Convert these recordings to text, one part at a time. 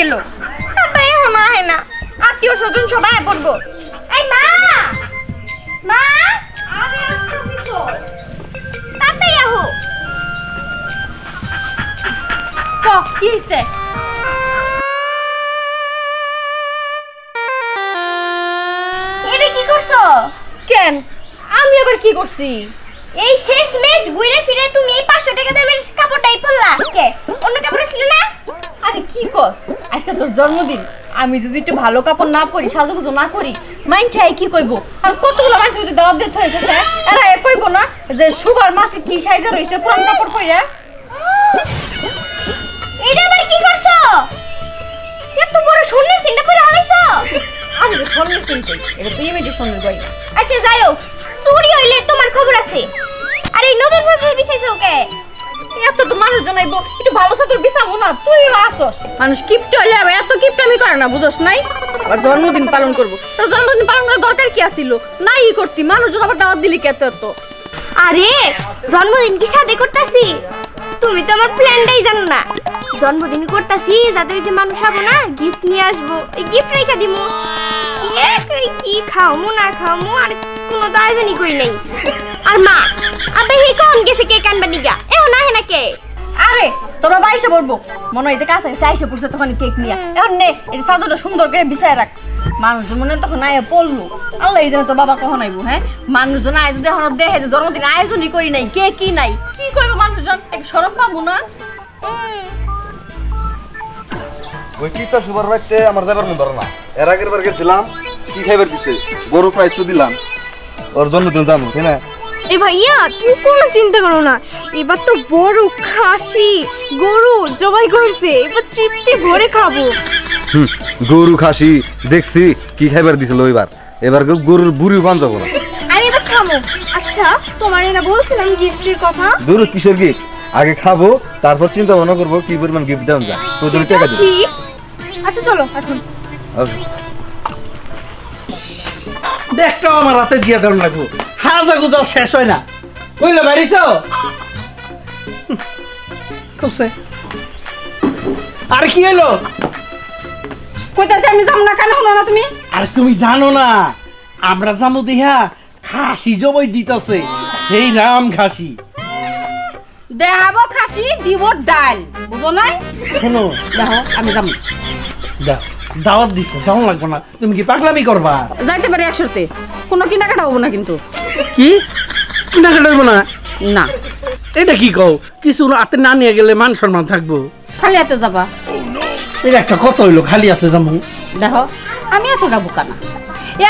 গেল এখন আহে না, আত্মীয় স্বজন সবাই পড়বো। এই মা মা আরে আসতেছি তো, তাতেই আহো। কি হইছে? এটা কি করছো? কেন আমি আবার কি করছি? এই শেষ মেশ ঘুরে ফিরে তুমি এই 500 টাকা দামের কাপড়টাই পরলা, কে অন্য কাপড় ছিল না? আরে কি কস, আজকে তোর জন্মদিন, আমি যদি একটু ভালো কাপড় না পরি, সাজুগুজু না করি, মাইনছাই কি কইব? আর কতগুলো মাইনছ যদি দাওয়াত দিতে হইছে স্যার, এরা এ কইব না যে সুগার মাছ কি সাইজের হইছে পুরান কাপড় পইরা? এটা আবার কি করছো? এত বড় সোনার সিনটা পরে আইছো? আমি সোনার সিন কই, এটা তুই ইমিটেশন সোনার কই। আচ্ছা যাই হোক, চুরি হইলে তোমার খবর আছে। আরে নতুন ভাবে বিছাইছো কে? এত তো মানুষ জানাইবো, একটু ভালো সাথে বিছাবো না? তুই আসস, মানুষ কিপটা হইলে আমি এত কিপটা আমি করে না, বুঝস নাই? আর জন্মদিন পালন করব, তোর জন্মদিন পালন করার দরকার কি আছিল? নাই করতি, মানুষজন আবার দাওয়াত দিলি কেত এত? আরে জন্মদিন কি সাদে করতাছি? তুমি তো আমার প্ল্যানটাই জানো না। জন্মদিন করতাছি যাতে ওই যে মানুষ আবো না, গিফট নিয়ে আসবো, এই গিফট রেখা দিমু। কি খাওমু না খাওমু আর কোনো আয়োজনই করি নাই। আর মা আবে হি কোন গেছে কে কানবা নিগা? এখন আহে না কে? আরে তোরা বাইসে পড়বো মনে হয় যে কাছে চাইসে পড়ছে তখন কেক নিয়ে। এখন নে এই যে সাদুটা সুন্দর করে বিছায় রাখ, মানুষজন মনে হয় তখন আয়ে পড়লো। আল্লাহ এই জন্য তোর বাবা কখন আইবো? হ্যাঁ মানুষজন আয় যদি এখন দেখে যে জন্মদিন আয়োজনই করি নাই, কে কি নাই, কি করবো মানুষজন? এক সরব পাবো না। ওই কিপটা সুপার বাইতে আমার যাবার মন ধরে না। এর আগের বার গেছিলাম, কি খাইবার দিছে গরু প্রাইস তো দিলাম, ওর জন্য তো জানো তাই না? এ ভাইয়া তুমি কোনো চিন্তা করো না, এবার তো বড় খাসি গরু জবাই করছে, এবার তৃপ্তি ভরে খাবো। গরু খাসি দেখছি কি খাইবার দিছিল ওইবার, এবার গরুর বুড়িও পান যাবো না। আরে এবার খাবো। আচ্ছা তোমার না বলছিলাম গিফটের কথা? দূর কিশোর গিফট, আগে খাবো তারপর চিন্তা ভাবনা করবো কি পরিমাণ গিফট দেওয়া যায়। তোর জন্য টাকা দিই। আচ্ছা চলো এখন। দেখছো আমার হাতে দিয়া দেন লাগবো, হাজা গুজা শেষ হয় না। বুঝলে বাড়িছ আর কি হইলো? কোথায় আমি যাবো না কেন হলো না তুমি? আর তুমি জানো না আমরা জানো দেহা খাসি জবাই দিতেছে, এই রাম খাসি দেহাবো, খাসি দিব ডাল, বুঝো নাই? শোনো দেখো আমি যাবো, যাও দাওয়াত দিছে যাও লাগবো না। তুমি কি পাগলামি করবা? যাইতে পারি একসাথে, কোনো কেনাকাটা হবো না কিন্তু। কি কেনাকাটা হবো না? না এটা কি কও, কিছু হাতে না নিয়ে গেলে মান সম্মান থাকবো। খালি হাতে যাবা? এটা একটা কথা হইলো খালি হাতে যাবো? দেখো আমি এতটা বোকা না,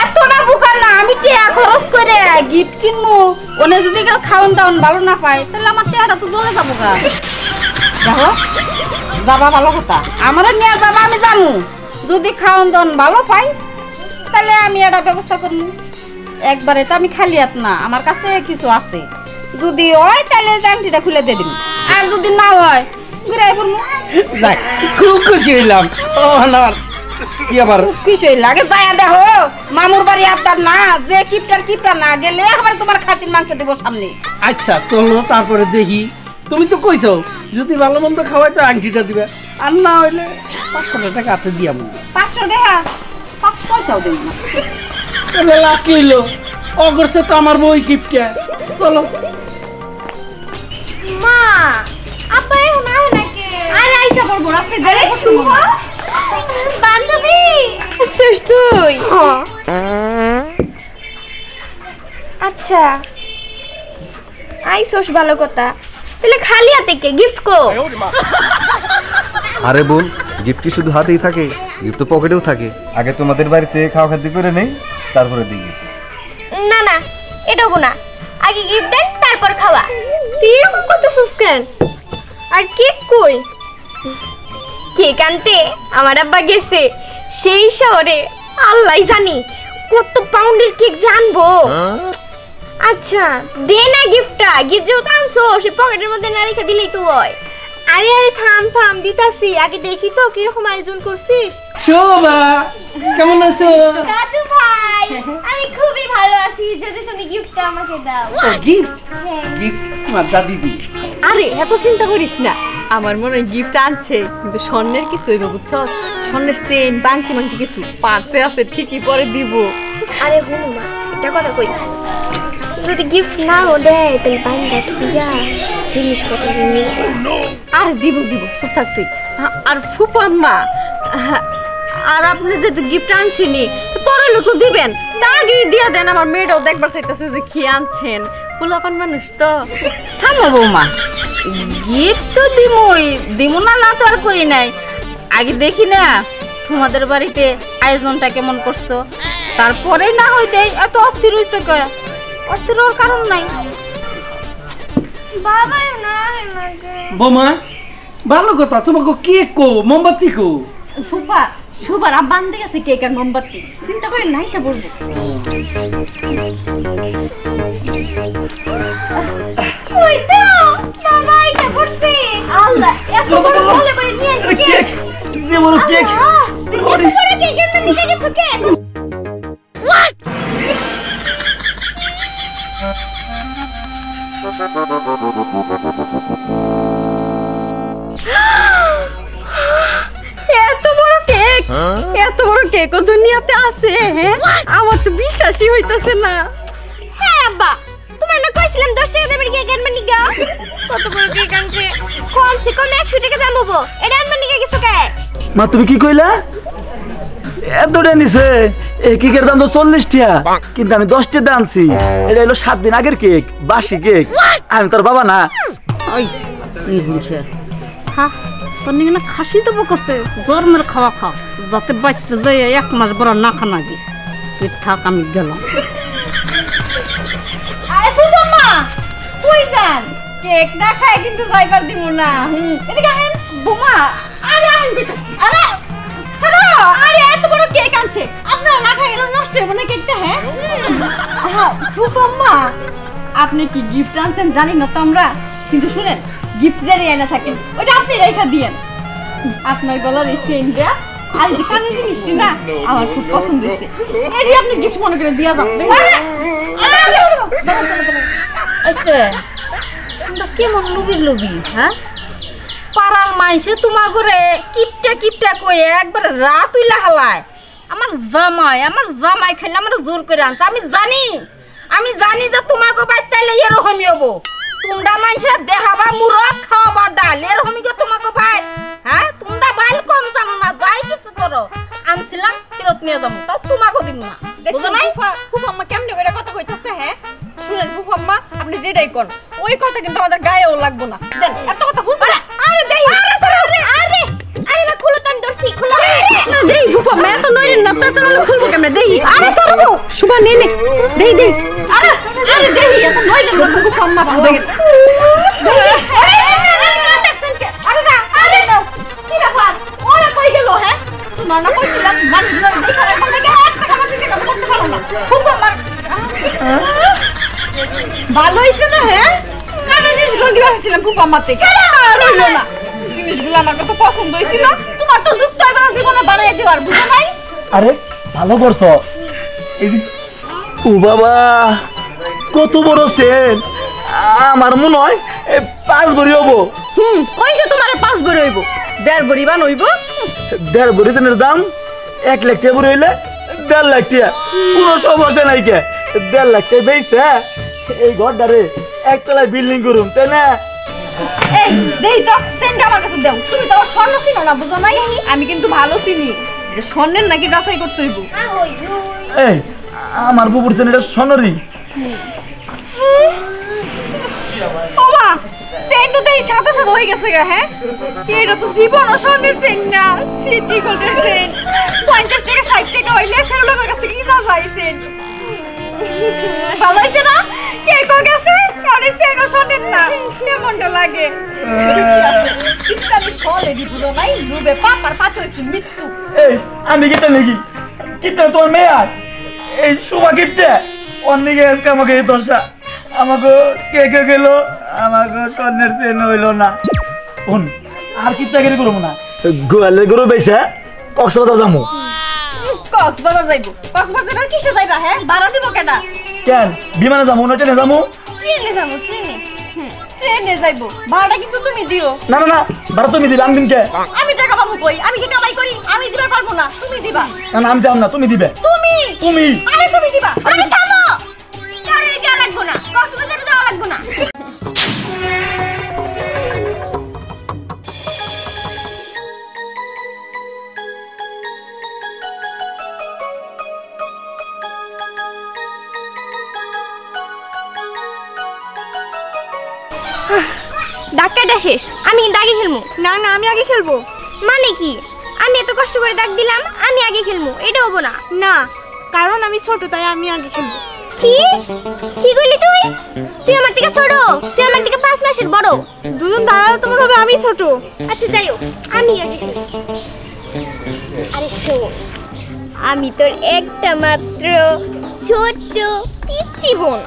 এতটা বোকা না আমি টেয়া খরচ করে গিফট কিনবো, ওনে যদি গেল খাওয়ান দাওয়ান ভালো না পায় তাহলে আমার টেয়াটা তো জ্বলে যাবো গা। দেখো যাবা ভালো কথা, আমাদের নিয়ে যাবা, আমি যাবো, যদি খাওয়ান দাওয়ান ভালো পাই তাহলে আমি এটা ব্যবস্থা করবো। একবারে তো আমি খালি হাত না, আমার কাছে কিছু আছে, যদি হয় তাহলে জানটিটা খুলে দিয়ে দিন, আর যদি না হয় ঘুরে পড়বো। খুব খুশি হইলাম। ও না কি আবার খুশি লাগে যায়? দেখো মামুর বাড়ি আপনার না যে কিপটার কিপটা না গেলে আবার তোমার খাসির মাংস দেবো সামনে। আচ্ছা চলো তারপরে দেখি, তুমি তো কইছো যদি ভালো মন্দ খাওয়াই তো আংটিটা দিবে, আর না হইলে 500 টাকা হাতে দিয়ে আমি 500 টাকা 5 পয়সাও দেব না। তাহলে লাভ কি হইলো? অগরছে তো আমার বই কিপটা। চলো মা আপা এখন আয় নাকি? আরে আইসা করবো রাস্তায় গেলে শুনবো। বান্ধবী আসছিস তুই? আচ্ছা আইসোস ভালো কথা, তাহলে খালি হাতে কে গিফট কো? আরে বল গিফট কি শুধু হাতেই থাকে? গিফট তো পকেটেও থাকে। আগে তোমাদের বাড়িতে খাওয়া খাদ্য করে নেই তারপরে দিই। না না এটা গো না, আগে গিফট দেন তারপর খাওয়া। তুই কত সুস্কান আর কেক কই? কেক আনতে আমার আব্বা গেছে সেই শহরে, আল্লাহ জানি কত পাউন্ডের কেক জানবো। আচ্ছা দে না গিফটটা, গিফট যেহেতু আনছো সে পকেটের মধ্যে না রেখে দিলেই তো হয়। আরে আরে থাম থাম দিতাছি, আগে দেখি তো কিরকম আয়োজন করছিস। শোভা কেমন আছো? দাদু ভাই আমি খুবই ভালো আছি, যদি তুমি গিফটটা আমাকে দাও। গিফট? হ্যাঁ গিফট তোমার দাদি দি। আরে এত চিন্তা করিস না, আমার মনে হয় গিফট আনছে, কিন্তু স্বর্ণের কিছু হইব, বুঝছ? স্বর্ণের চেন বাংকি বাংকি কিছু পার্সে আছে, ঠিকই পরে দিব। আরে হুমা, এটা কথা কই, যদি গিফট নাও দেয় তাহলে বাইন্দা থুইয়া জিনিসপত্র নিয়ে। আর দিব দিব, চুপ থাক তুই। আর ফুপা আম্মা, আর আপনি যেহেতু গিফট আনছেনি, পরে লোক দিবেন, তা আগে দিয়া দেন। আমার মেয়েটাও দেখবার চাইতেছে যে কি আনছেন, ফুলাপান মানুষ তো। থামো বৌমা, গিফট তো দিমই, দিমু না না তো আর করি নাই। আগে দেখি না তোমাদের বাড়িতে আয়োজনটা কেমন করছো, তারপরে না হইতে এত অস্থির হইছে। কয়া অস্থির হওয়ার কারণ নাই। বৌমা ভালো কথা, তোমাকে কে কো মোমবাতি কো ফুপা সুবার আব্বানতে গেছে কেক আর মোমবাতি, চিন্তা করে নাই সে বলবো। ওই তো সবাই যা করছে, আল্লাহ এত বড় বলে করে নিয়ে এসে কেক, যে বড় কেক, বড় কেক এর মধ্যে নিয়ে গেছে কেক। এত বড় কেক দুনিয়াতে আছে? হ্যাঁ, আমার তো বিশ্বাসই হইতাছে না। হ্যাঁ আব্বা, তোমার না কইছিলাম 10 টাকা দামের কেক আনবা নিগা। কত বড় কেক আনছে, কমছে কম 100 টাকা দাম হবো, এটা আনবা নিগা কিছু কে। মা তুমি কি কইলা? এতটা নিছে এই কেকের দাম তো 40 টাকা, কিন্তু আমি 10 টাকা আনছি। এটা হলো 7 দিন আগের কেক, বাসি কেক। আমি তোর বাবা না। ওই এই বুঝছে, হ্যাঁ তোমরা খাসি যাব করছে, জোর মেরে খাওয়া খাও, যাতে বাঁচতে যাই এক মাস বড় না খানা দি। তুই থাক, আমি গেলাম। আরে ফুপা মা কই যান? কেক না খাই কিন্তু যাইবার দিব না। এদিকে আহেন বোমা। আরে আহেন বিটাছি। আরে ছাড়ো, আরে এত বড় কেক আনছে, আপনারা না খাইলে নষ্ট হবে না কেকটা। হ্যাঁ হ্যাঁ ফুপা মা, আপনি কি গিফট আনছেন জানি না তো আমরা, কিন্তু শুনেন গিফট জারি আনা থাকেন, ওটা আপনি রেখা দিয়েন। আপনার গলার এই চেনটা আর যে কানের জিনিসটি না, আমার খুব পছন্দ হয়েছে, এটি আপনি গিফট মনে করে দিয়া যাবেন। কেমন লুবির লুবি, হ্যাঁ পাড়ার মাইসে তোমার করে কিপটা কিপটা কয়ে একবার রাত উইলা হালায়। আমার জামাই, আমার জামাই খাইলে আমার জোর করে আনছে। আমি জানি, আমি জানি যে তোমাকে বাইতাইলে এরকমই হবো। তোমরা মানুষরা দেখাবা মুরগ খাওয়াবা ডাল, এরকমই গো তোমাকে ভাই। হ্যাঁ তোমরা বাইল কম জানো না, যাই কিছু করো। আনছিলাম ফেরত নিয়ে যাবো, তাও তোমাকে দিব না, বুঝো নাই? ফুফু আম্মা কেমনে করে কথা কইতাছে? হ্যাঁ শুনেন ফুফু আম্মা, আপনি যেটাই কোন ওই কথা কিন্তু আমাদের গায়েও লাগবো না। দেন এত কথা হুন। আরে দেই, আরে আরে আরে আরে না খুলো, তুমি দর্শি খুলো না। দেই ফুফু আম্মা, এত নইরেন না, তত না খুলবো কেমনে? দেই। আরে সরব শুভ নে নে, দেই দেই। আরে আরে দেই, এত নইরেন না ফুফু আম্মা। ভালো হয়েছে না? হ্যাঁ জিনিসগুলো ফুপামাতে জিনিসগুলো আমার কত পছন্দ হয়েছিল, তোমার তো যুক্ত জীবনে বানাই দেওয়ার, বুঝে নাই? আরে ভালো করছো। ও বাবা কত বড় সেন, আমার মনে হয় 5 ভরি হবো। কইছে তোমার 5 ভরি হইব, 1.5 ভরি বান হইব। 1.5 ভরি জনের দাম 1 লাখ টাকা ভরি হইলে 1.5 লাখ টাকা, কোনো সমস্যা নাই। কে 1.5 লাখ টাকা বেইছে এই ঘরটারে একতলা বিল্ডিং করুম, তাই না? এই দেই তো সেন্ড আমার কাছে দাও। তুমি তো স্বর্ণ চিনো না, বুঝো নাই? আমি কিন্তু ভালো চিনি, এটা স্বর্ণের নাকি যাচাই করতে হইব। এই আমার বুবুর জন্য এটা স্বর্ণরই। বাবা চেন তো দেই সাদা সাদা হয়ে গেছে গা। হ্যাঁ এটা তো জীবন অসনের চেন না, সিটি গোল্ডের চেন। 50 টাকা 60 টাকা হইলে ফেরুলার কাছে কিনা যাইছেন। ভালো হয়েছে না? কে কো গেছে অনেক চেন অসনের না, কেমনটা লাগে? ইচ্ছা আমি কলে দিব নাই, ডুবে পাপার পাতে হয়েছে মৃত্যু। এই আমি কেটে নেকি কিটা তোর মেয়ে আর এই সুমা কিটে অন্যকে আজকে আমাকে এই দশা। আমাকে কে কে গেল, আমাকে স্বর্ণের চেন হইল না। শুন আর কিপটাগিরি করব না, গোয়ালে গরু বেচা কক্সবাজার যাবো। কক্সবাজার যাইবো? কক্সবাজার কিসে যাইবা? হ্যাঁ ভাড়া দিব কেনা? কেন বিমানে যাবো না ট্রেনে যাবো? ট্রেনে যাবো। ট্রেনে ট্রেনে যাইবো, ভাড়াটা কিন্তু তুমি দিও। না না না, ভাড়া তুমি দিবা। আমি দিনকে আমি টাকা পাবো কই? আমি কি কামাই করি? আমি দিতে পারবো না, তুমি দিবা। না না, আমি যাব না, তুমি দিবে। তুমি তুমি আরে তুমি দিবা। আরে থামো, কারে গিয়া লাগবো না, কক্সবাজারে যাওয়া লাগবো না। ডাক্তারটা শেষ, আমি দাগে খেলবো। না না, আমি আগে খেলবো। মানে কি? আমি এত কষ্ট করে দাগ দিলাম, আমি আগে খেলবো, এটা হবো না। না, কারণ আমি ছোট, তাই আমি আগে খেলবো। কি কি করলি তুই? তুই আমার থেকে ছোট, তুই আমার থেকে 5 মাসের বড়। দুজন দাঁড়াও, তোমার হবে আমি ছোট। আচ্ছা যাই হোক, আমি আগে খেলবো। আরে শোন, আমি তোর একটা মাত্র ছোট্ট পিচ্চি বোন।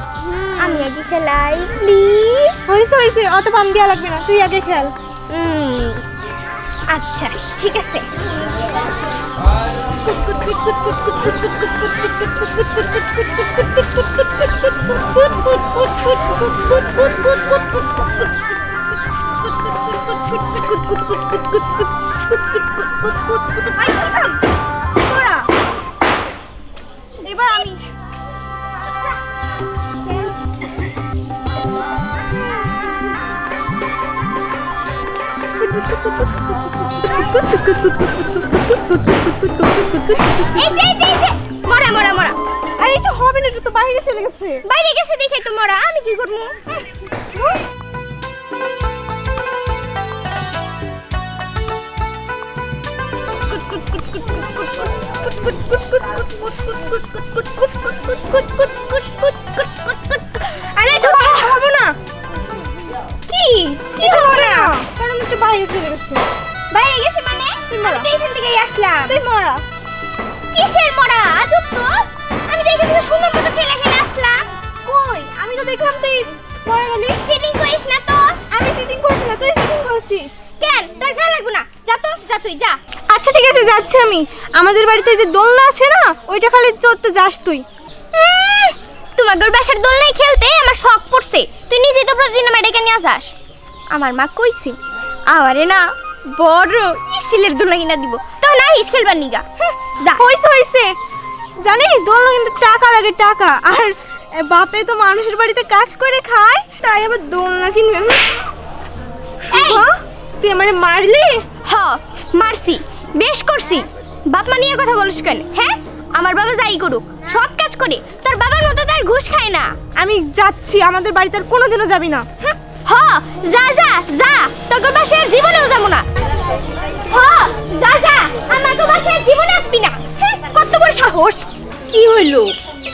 আমি আগে খেলাই প্লিজ। হয়েছে হয়েছে, অত পাম দেওয়া লাগবে না, তুই আগে খেল। আচ্ছা ঠিক আছে। এবার আমি বাইরে চলে গেছে। বাইরে গেছে মানে? আমি তো এখান থেকেই আসলাম। তুই মরা? কিসের মরা? আজব তো, আমি তো এখান থেকে সুন্দর মতো খেলে খেলে আসলাম। কই? আমি তো দেখলাম তুই মরে গেলি। চিটিং করিস না তো। আমি চিটিং করছি না, তুই চিটিং করছিস। কেন? তোর ভালো লাগবে না, যা তো, যা তুই যা। আচ্ছা ঠিক আছে, যাচ্ছি আমি। আমাদের বাড়িতে যে দোলনা আছে না, ওইটা খালি চড়তে যাস তুই। তোমার ঘর বাসার দোলনায় খেলতে আমার শখ পড়ছে। তুই নিজেই তো প্রতিদিন আমার ডেকে নিয়ে আসাস। আমার মা কইছে আমারে না বড় ইস্টিলের দোলনা কিনা দিব, তখন আইস খেলবার নিগা। হয়েছে হয়েছে, জানিস দোলনা কিন্তু টাকা লাগে, টাকা। আর বাপে তো মানুষের বাড়িতে কাজ করে খায়, তাই আবার দোলনা কিনবে। তুই আমারে মারলি? হ মারছি, বেশ করছি। বাপ মা নিয়ে কথা বলিস কেন? হ্যাঁ, আমার বাবা যাই করুক সব কাজ করে, তোর বাবার মতো তার ঘুষ খায় না। আমি যাচ্ছি, আমাদের বাড়িতে আর কোনোদিনও যাবি না। হ্যাঁ, যা যা যা, তোর বাসে জীবনেও যাবো না। যা যা, আমার বাসে জীবনে আসবি না। কত বড় সাহস! কি হইল?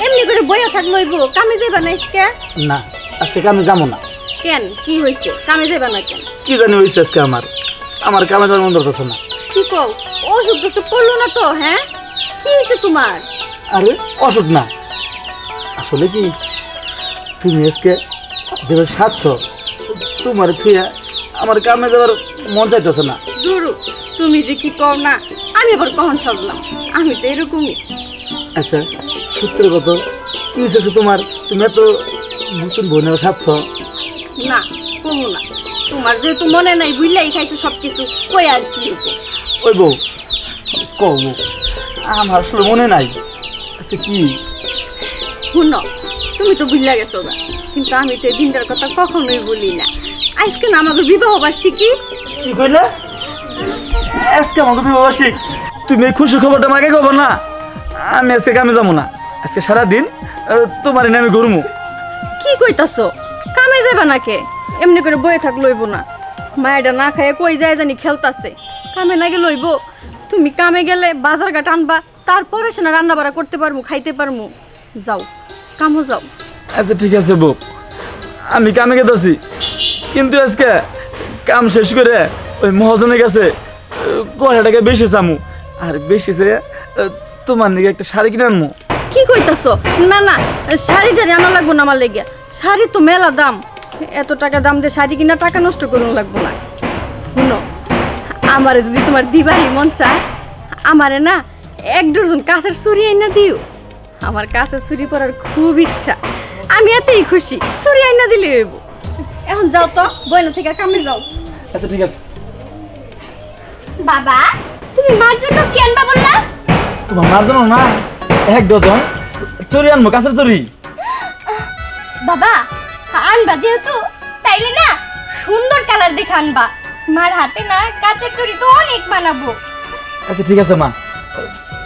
এমনি করে বইয়া থাকলে হইব? কামে যাইবা না আজকে? না, আজকে কামে যাবো না। কেন? কি হয়েছে? কামে যাইবা না কেন? কি জানি হয়েছে আজকে আমার। আমার কামে যাওয়ার মন ধরতেছে না। কি কও? অসুখ টসুখ করলো না তো? হ্যাঁ, কি হয়েছে তোমার? আরে অসুখ না, আসলে কি তুমি আজকে যেভাবে সাজছ, তোমার থুয়া আমার কামে যাওয়ার মন চাইতেছে না। দুরু, তুমি যে কি কও না। আমি আবার কখন সাজলাম? আমি তো এরকমই। আচ্ছা সূত্র কত কি হয়েছে তোমার? তুমি তো নতুন বোনেও সাজছ না? কমু না, তোমার যেহেতু মনে নাই, বুঝলাই খাইছো সব কিছু, কই আর কি হতো? ওই বউ কমু, আমার আসলে মনে নাই। আচ্ছা কি শুনো, তুমি তো বুঝলা গেছো না, কিন্তু আমি তো এই দিনটার কথা কখনোই বলি না। আজকে না আমাকে বিবাহ বার্ষিকী। কি কইলা? আজকে আমাকে বিবাহ বার্ষিক? তুমি এই খুশি খবরটা আমাকে কব না। আমি আজকে কামে যাবো না, আজকে সারাদিন তোমার নামে ঘুরমু। কি কইতাছো? কামে যাবা না কে? এমনি করে বয়ে থাক লইব না। মায়েরা না খায় কই যায় জানি খেলতাছে, কামে না গেলে লইব? তুমি কামে গেলে বাজার ঘাট আনবা, তারপরে সে না রান্না বাড়া করতে পারমু, খাইতে পারমু। যাও, কামও যাও। আচ্ছা ঠিক আছে বউ, আমি কামে গেতেছি, কিন্তু আজকে কাম শেষ করে ওই মহাজনের কাছে 1000 টাকা বেশি চামু। আর বেশি চেয়ে তোমার লেগে একটা শাড়ি কিনে আনমু। কি কইতাছ? না না, শাড়িটা আনা লাগবো না আমার লেগে। শাড়ি তো মেলা দাম, এত টাকা দাম দিয়ে শাড়ি কিনা টাকা নষ্ট করুন লাগবো না। শুনো, আমারে যদি তোমার দিবাহি মন চায়, আমারে না 1 ডজন কাঁচের চুড়ি এনে দিও। আমার কাঁচের চুড়ি পরার খুব ইচ্ছা, আমি এতই খুশি। চুড়ি এনে দিলে হইব। এখন যাও তো, বইনা থেকে কামে যাও। আচ্ছা ঠিক আছে। বাবা তুমি মার জন্য কি আনবা বললা? তোমার মার জন্য না, এক ডজন চুরি আনবো, কাছের চুরি। বাবা আনবা যেহেতু তাইলে না সুন্দর কালার দেখে আনবা, মার হাতে না কাছের চুরি তো অনেক বানাবো। আচ্ছা ঠিক আছে মা।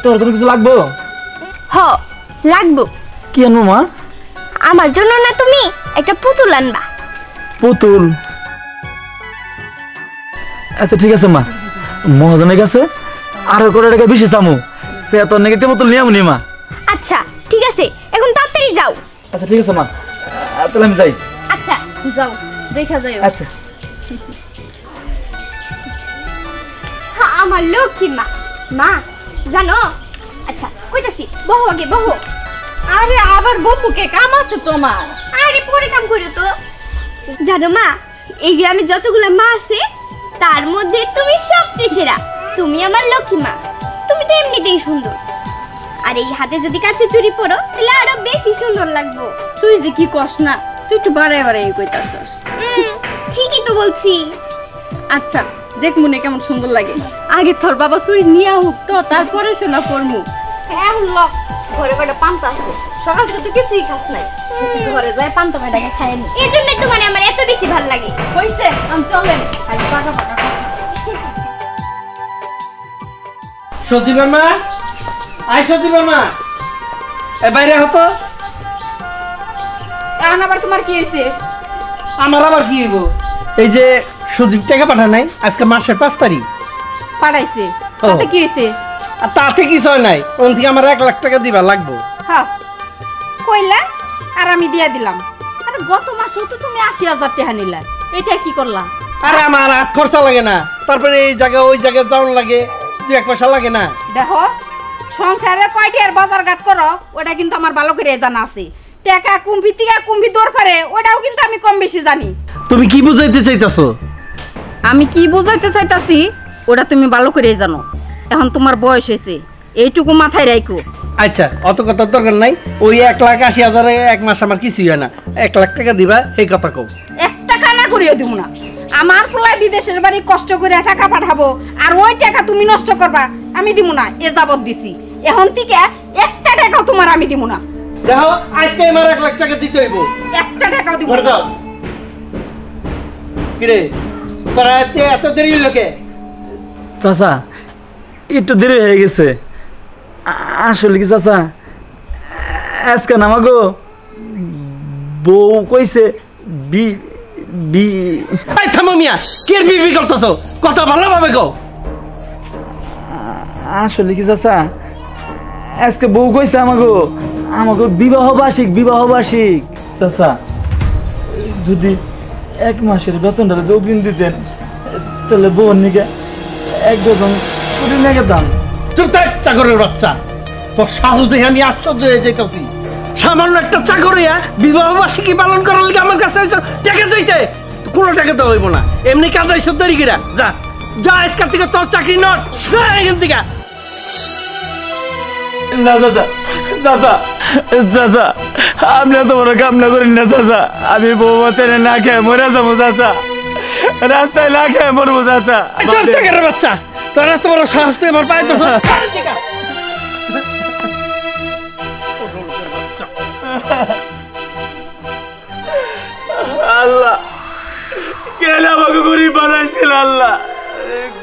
তোর জন্য কিছু লাগবো? হ লাগবো। কি আনবো মা? আমার জন্য না তুমি একটা পুতুল আনবা। পুতুল? আচ্ছা ঠিক আছে মা। মহাজনের কাছে আরো করে টাকা বেশি চামু, সে তোর নাকি পুতুল নিয়ে আমনি মা। আচ্ছা ঠিক আছে, এখন তাড়াতাড়ি যাও। আচ্ছা ঠিক আছে মা, তাহলে আমি যাই। আচ্ছা যাও, দেখা যাও। আচ্ছা আমার লক্ষ্মী মা। মা জানো, আচ্ছা কইতাছি, বহু আগে বহু। আরে আবার বপুকে কাম আছে তোমার? আরে পরে কাম করিও তো। জানো মা, এই গ্রামে যতগুলো মা আছে তার মধ্যে তুমি সবচেয়ে সেরা। তুমি আমার লক্ষ্মী মা, তুমি তো এমনিতেই সুন্দর, আর এই হাতে যদি কাছে চুড়ি পরো তাহলে আরো বেশি সুন্দর লাগবো। তুই যে কি কস না, তুই একটু বাড়ায় বাড়ায় কইতাছস। ঠিকই তো বলছি। আচ্ছা দেখ মনে কেমন সুন্দর লাগে। আগে তোর বাবা চুড়ি নিয়া হোক তো, তারপরে সোনা পরমু। এখন লক ঘরে কটা পান্তা আছে, সকাল তো কিছুই খাস নাই, ঘরে যায় পান্তা মেয়েটাকে খায় নি। এই জন্যই তো মানে আমার এত বেশি ভালো লাগে। হইছে আমি চলেন। সজীব মা, আয় সজীব মা, এ বাইরে হতো। এখন আবার তোমার কি হয়েছে? আমার আবার কি হইব? এই যে সজীব টাকা পাঠায় নাই, আজকে মাসের ৫ তারিখ পাঠাইছে, তাতে কি হয়েছে? আর তাতে কিছু হয় নাই, ওন থেকে আমার ১ লাখ টাকা দিবা লাগবো। হ্যাঁ কইলা আর আমি দিয়া দিলাম। আর গত মাসে তো তুমি ৮০,০০০ টাকা নিলা, এটা কি করলা? আরে আমার আর খরচা লাগে না, তারপরে এই জায়গা ওই জায়গায় যাওন লাগে, ২-১ পয়সা লাগে না। দেখো সংসারে কয়টি আর বাজারঘাট করো, ওটা কিন্তু আমার ভালো করে জানা আছে। টাকা কুম্ভি থেকে কুম্ভি দরফারে ওটাও কিন্তু আমি কম বেশি জানি। তুমি কি বুঝাইতে চাইতাছো? আমি কি বুঝাইতে চাইতাছি ওটা তুমি ভালো করে জানো। এখন তোমার বয়স হয়েছে, এইটুকু মাথায় রাখো। আচ্ছা অত কথার দরকার নাই। ওই ১,৮০,০০০ এক মাস আমার কিছুই হয় না, ১ লাখ টাকা দিবা এই কথা কও। ১ টাকা না করিও দিব না। আমার পোলায় বিদেশের বাড়ি কষ্ট করে টাকা পাঠাবো, আর ওই টাকা তুমি নষ্ট করবা? আমি দিব না, এ যাবত দিছি, এখন থেকে ১ টাকাও তোমার আমি দিব না। দেখো আজকে আমার ১ লাখ টাকা দিতে হইব, ১ টাকাও দিব না। কিরে পরাতে এত দেরি লোকে? চাচা একটু দেরি হয়ে গেছে। আসলে কি চাচা, আজকে নামাগো বউ কইছে আমাগো আমাগো বিবাহ বার্ষিক। বিবাহ বার্ষিক চাচা, যদি 1 মাসের বেতনটা যদি অগ্রিম দিতেন তাহলে বউর নিকে 1 ডজন চাকরের বাচ্চা। তোর সাহস দেখে আমি আশ্চর্য হয়ে যাইতেছি। সামান্য একটা চাকরিয়া বিবাহ বার্ষিকী পালন করার লিগে আমার কাছে টাকা চাইতে? কোনো টাকা তো হইব না, এমনি কাজে সত্তরিগিরা। যা যা আজকাল থেকে তোর চাকরি নট, এখান থেকে। না চাচা, চাচা চাচা আপনি এত বড় কামনা করেন না চাচা। আমি বউ বাচ্চা না খেয়ে মরে যাবো চাচা, রাস্তায় না খেয়ে মরবো চাচা। চাকরের বাচ্চা, তোর এত বড় সাহস তো আমার পায়ে ধরো। আল্লাহ কেন আমাকে গরিব বানাইছিল? আল্লাহ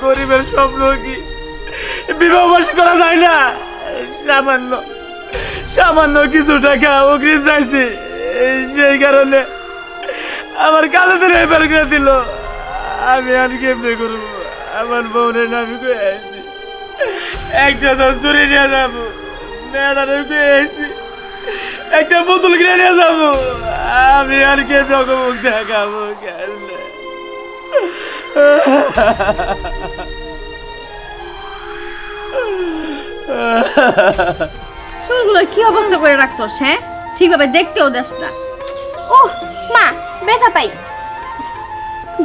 গরিবের স্বপ্ন কি বিবাহ বার্ষিক করা যায় না? সামান্য সামান্য কিছু টাকা অগ্রিম চাইছি, সেই কারণে আমার কাজে দিলে বের করে দিল। আমি আর কেমনে করবো? আমার বউরে আমি কই আইছি 1 ডজন চুরি নিয়ে যাবো, মেয়েটারে কই আইছি একটা পুতুল কিনে নিয়ে যাবো। আমি আর কে জগমুখ দেখাবো? কেন চুলগুলোর কি অবস্থা করে রাখছস? হ্যাঁ ঠিকভাবে দেখতেও দেস না। ও মা ব্যথা পাই,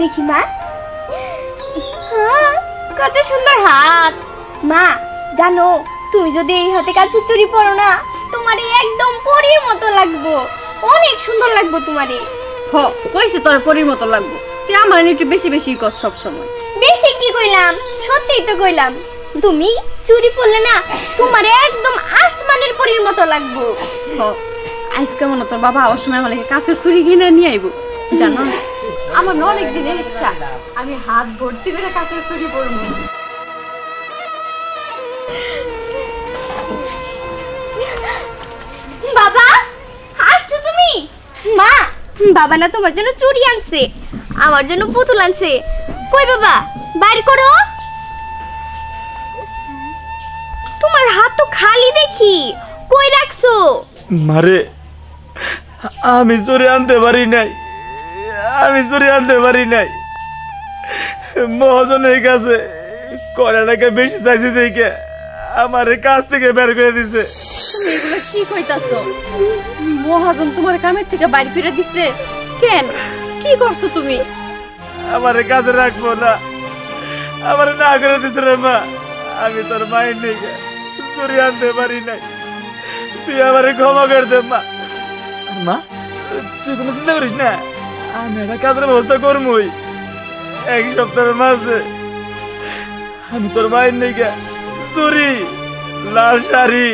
দেখি মা কত সুন্দর হাত। মা জানো, তুমি যদি এই হাতে কাছে চুরি পরো না, তোমারে একদম পরীর মতো লাগবো, অনেক সুন্দর লাগবো তোমারে। হ কইছে তোর পরির মতো লাগবো, তুই আমার একটু বেশি বেশি কর সব সময়। বেশি কি কইলাম, সত্যিই তো কইলাম। তুমি চুরি পড়লে না তোমার একদম আসমানের পরির মতো লাগবো। আজকে মনে তোর বাবা আমার সময় আমার কাছে চুরি কিনে নিয়ে আইব। জানো আমার অনেক দিনের ইচ্ছা, আমি হাত ভর্তি করে কাছে চুরি পরব। বাবা আসছো তুমি? মা, বাবা না তোমার জন্য চুড়ি আনছে, আমার জন্য পুতুল আনছে। কই বাবা, বাইর করো। তোমার হাত তো খালি দেখি, কই রাখছো? মারে আমি চুড়ি আনতে পারি নাই, আমি চুড়ি আনতে পারি নাই। মহাজনের কাছে কড়াটাকে বেশি চাইছি দেখে আমার কাছ থেকে বের করে দিছে। এগুলো কি কইতাছো? মহাজন তোমার কামের থেকে বাইরে করে দিছে কেন? কি করছো তুমি? আমারে কাজে রাখবো না, আমারে না করে দিছে রে মা। আমি তোর মায়ের নেইগা চুরি আনতে পারি নাই, তুই আমারে ক্ষমা করে দে মা। মা তুই কোনো চিন্তা করিস না, আমি একটা কাজের ব্যবস্থা করবই। এক সপ্তাহের মাঝে আমি তোর মায়ের নেইগা চুরি, লাল শাড়ি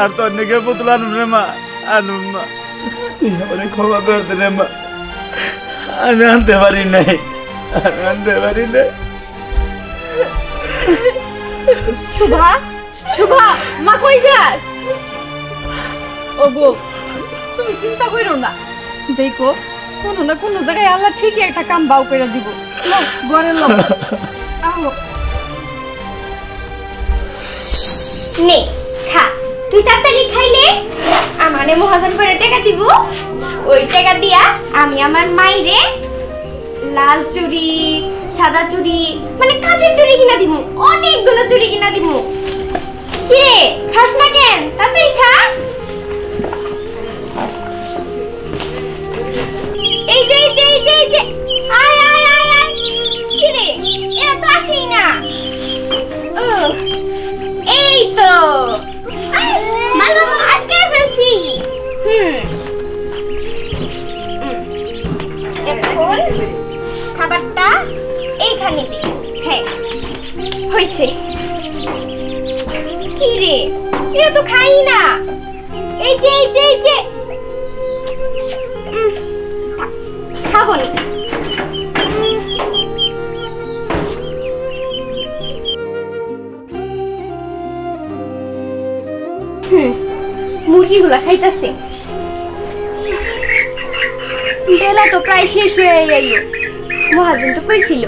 আর তোর নেগে পুতুল আনুম রে মা, আনুম মা। তুই আমারে ক্ষমা করে দে রে মা, আমি আনতে পারি নাই, আমি আনতে পারি নাই। শুভা, শুভা মা কই যাস? ওগো তুমি চিন্তা করো না, দেখো কোনো না কোনো জায়গায় আল্লাহ ঠিকই একটা কাম বাউ করে দিব। ঘরে লোক আহো নে খা, তুই তাড়াতাড়ি খাইলে আমারে মহাজন করে টাকা দিব। ওই টাকা দিয়া আমি আমার মাইরে লাল চুড়ি, সাদা চুড়ি, মানে কাঁচের চুড়ি কিনা দিব, অনেকগুলো চুড়ি কিনা দিব। কি রে খাস না কেন? তাড়াতাড়ি খা। এই যে এই যে এই যে এই যে, আয় আয় আয় আয়। কি রে এরা তো আসেই না। ও এই তো মাল আটকে ফেলছি। এখন খাবারটা এইখানে দি। হ্যাঁ হয়েছে। কি রে এরা তো খাই না। এই যে এই যে এই যে, খাবো না। মুরগিগুলা খাইতেছে, বেলা তো প্রায় শেষ হয়ে আইলো। মহাজন তো কইছিল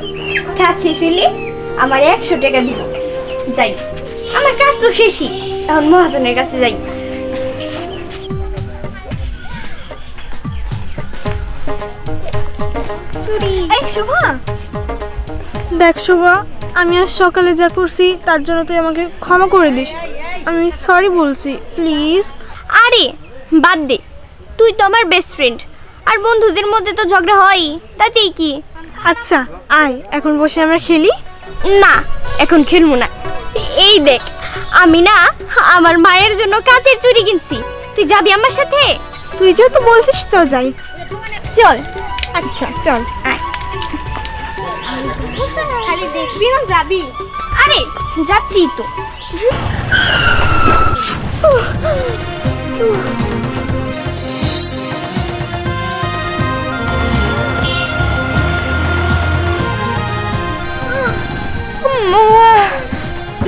কাজ শেষ হইলে আমার 100 টাকা দিব। যাই, আমার কাজ তো শেষই, এখন মহাজনের কাছে যাই। দেখ শোভা, আমি আজ সকালে যা করছি তার জন্য তুই আমাকে ক্ষমা করে দিস। আমি সরি বলছি, প্লিজ। আরে বাদ দে, তুই তো আমার বেস্ট ফ্রেন্ড, আর বন্ধুদের মধ্যে তো ঝগড়া হয়, তাতেই কি। আচ্ছা আয়, এখন বসে আমরা খেলি। না এখন খেলবো না। এই দেখ আমি না আমার মায়ের জন্য কাঁচের চুড়ি কিনছি, তুই যাবি আমার সাথে? তুই যেহেতু বলছিস চল যাই। চল। আচ্ছা চল আয়। খালি দেখবি না যাবি? আরে যাচ্ছি তো।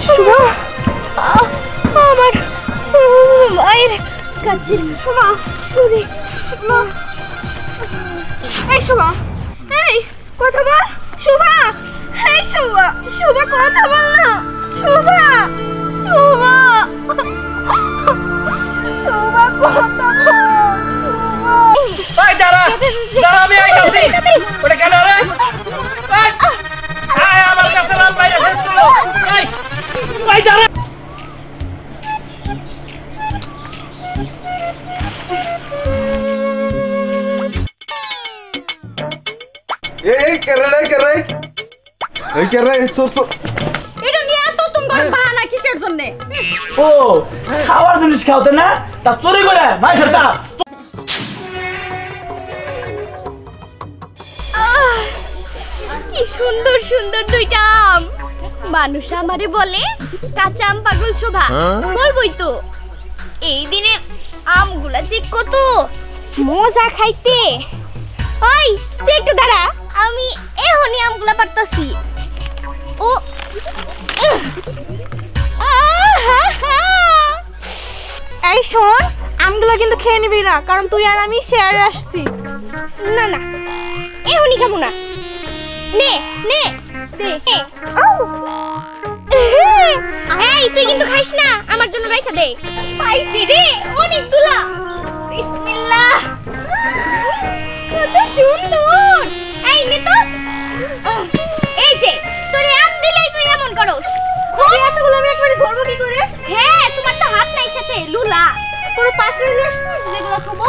শোভা, আমার মায়ের কাছে শোভা শুনি। শোভা, এই শোভা, এই কথা বল। শোভা, এই শোভা, শোভা কথা বল না। শোভা, শোভা, শোভা কথা বল। ভাই দাঁড়া, দাঁড়া আমি আইতাছি। ওটা কেন রে? ভাই, আয় আমার কাছে লাল ভাই শেষ করো। ভাই ভাই দাঁড়া। এই কেরাই কেরাই এই কেরাই সর সর। এটা নিয়ে এত তোমার বাহানা কিসের জন্য? ও খাওয়ার জিনিস খাওতে না তা চুরি করে ভাই সরতা। সুন্দর সুন্দর দুইটা আম। মানুষ আমারে বলে কাঁচা আম পাগল শোভা, বলবই তো। এই দিনে আমগুলা যে কত মজা খাইতে। ওই তুই একটু দাঁড়া, আমি এখনই আমগুলা পারতাছি। ও এই শোন, আমগুলা কিন্তু খেয়ে নিবি না, কারণ তুই আর আমি শেয়ারে আসছি। না না, এখনই খাবো না, নে নে। এই তুই কিন্তু খাইস না, আমার জন্য রাইখা দে। পাইছি রে অনেকগুলা। বিসমিল্লাহ, কত সুন্দর। এই নে তো, এই যে তোরে আম দিলেই তুই এমন করস। তুই এতগুলো আমি একবারে ধরব কি করে? হ্যাঁ, তোমার তো হাত নাই সাথে লুলা। পুরো পাত্র নিয়ে আসছিস যেগুলো থবো।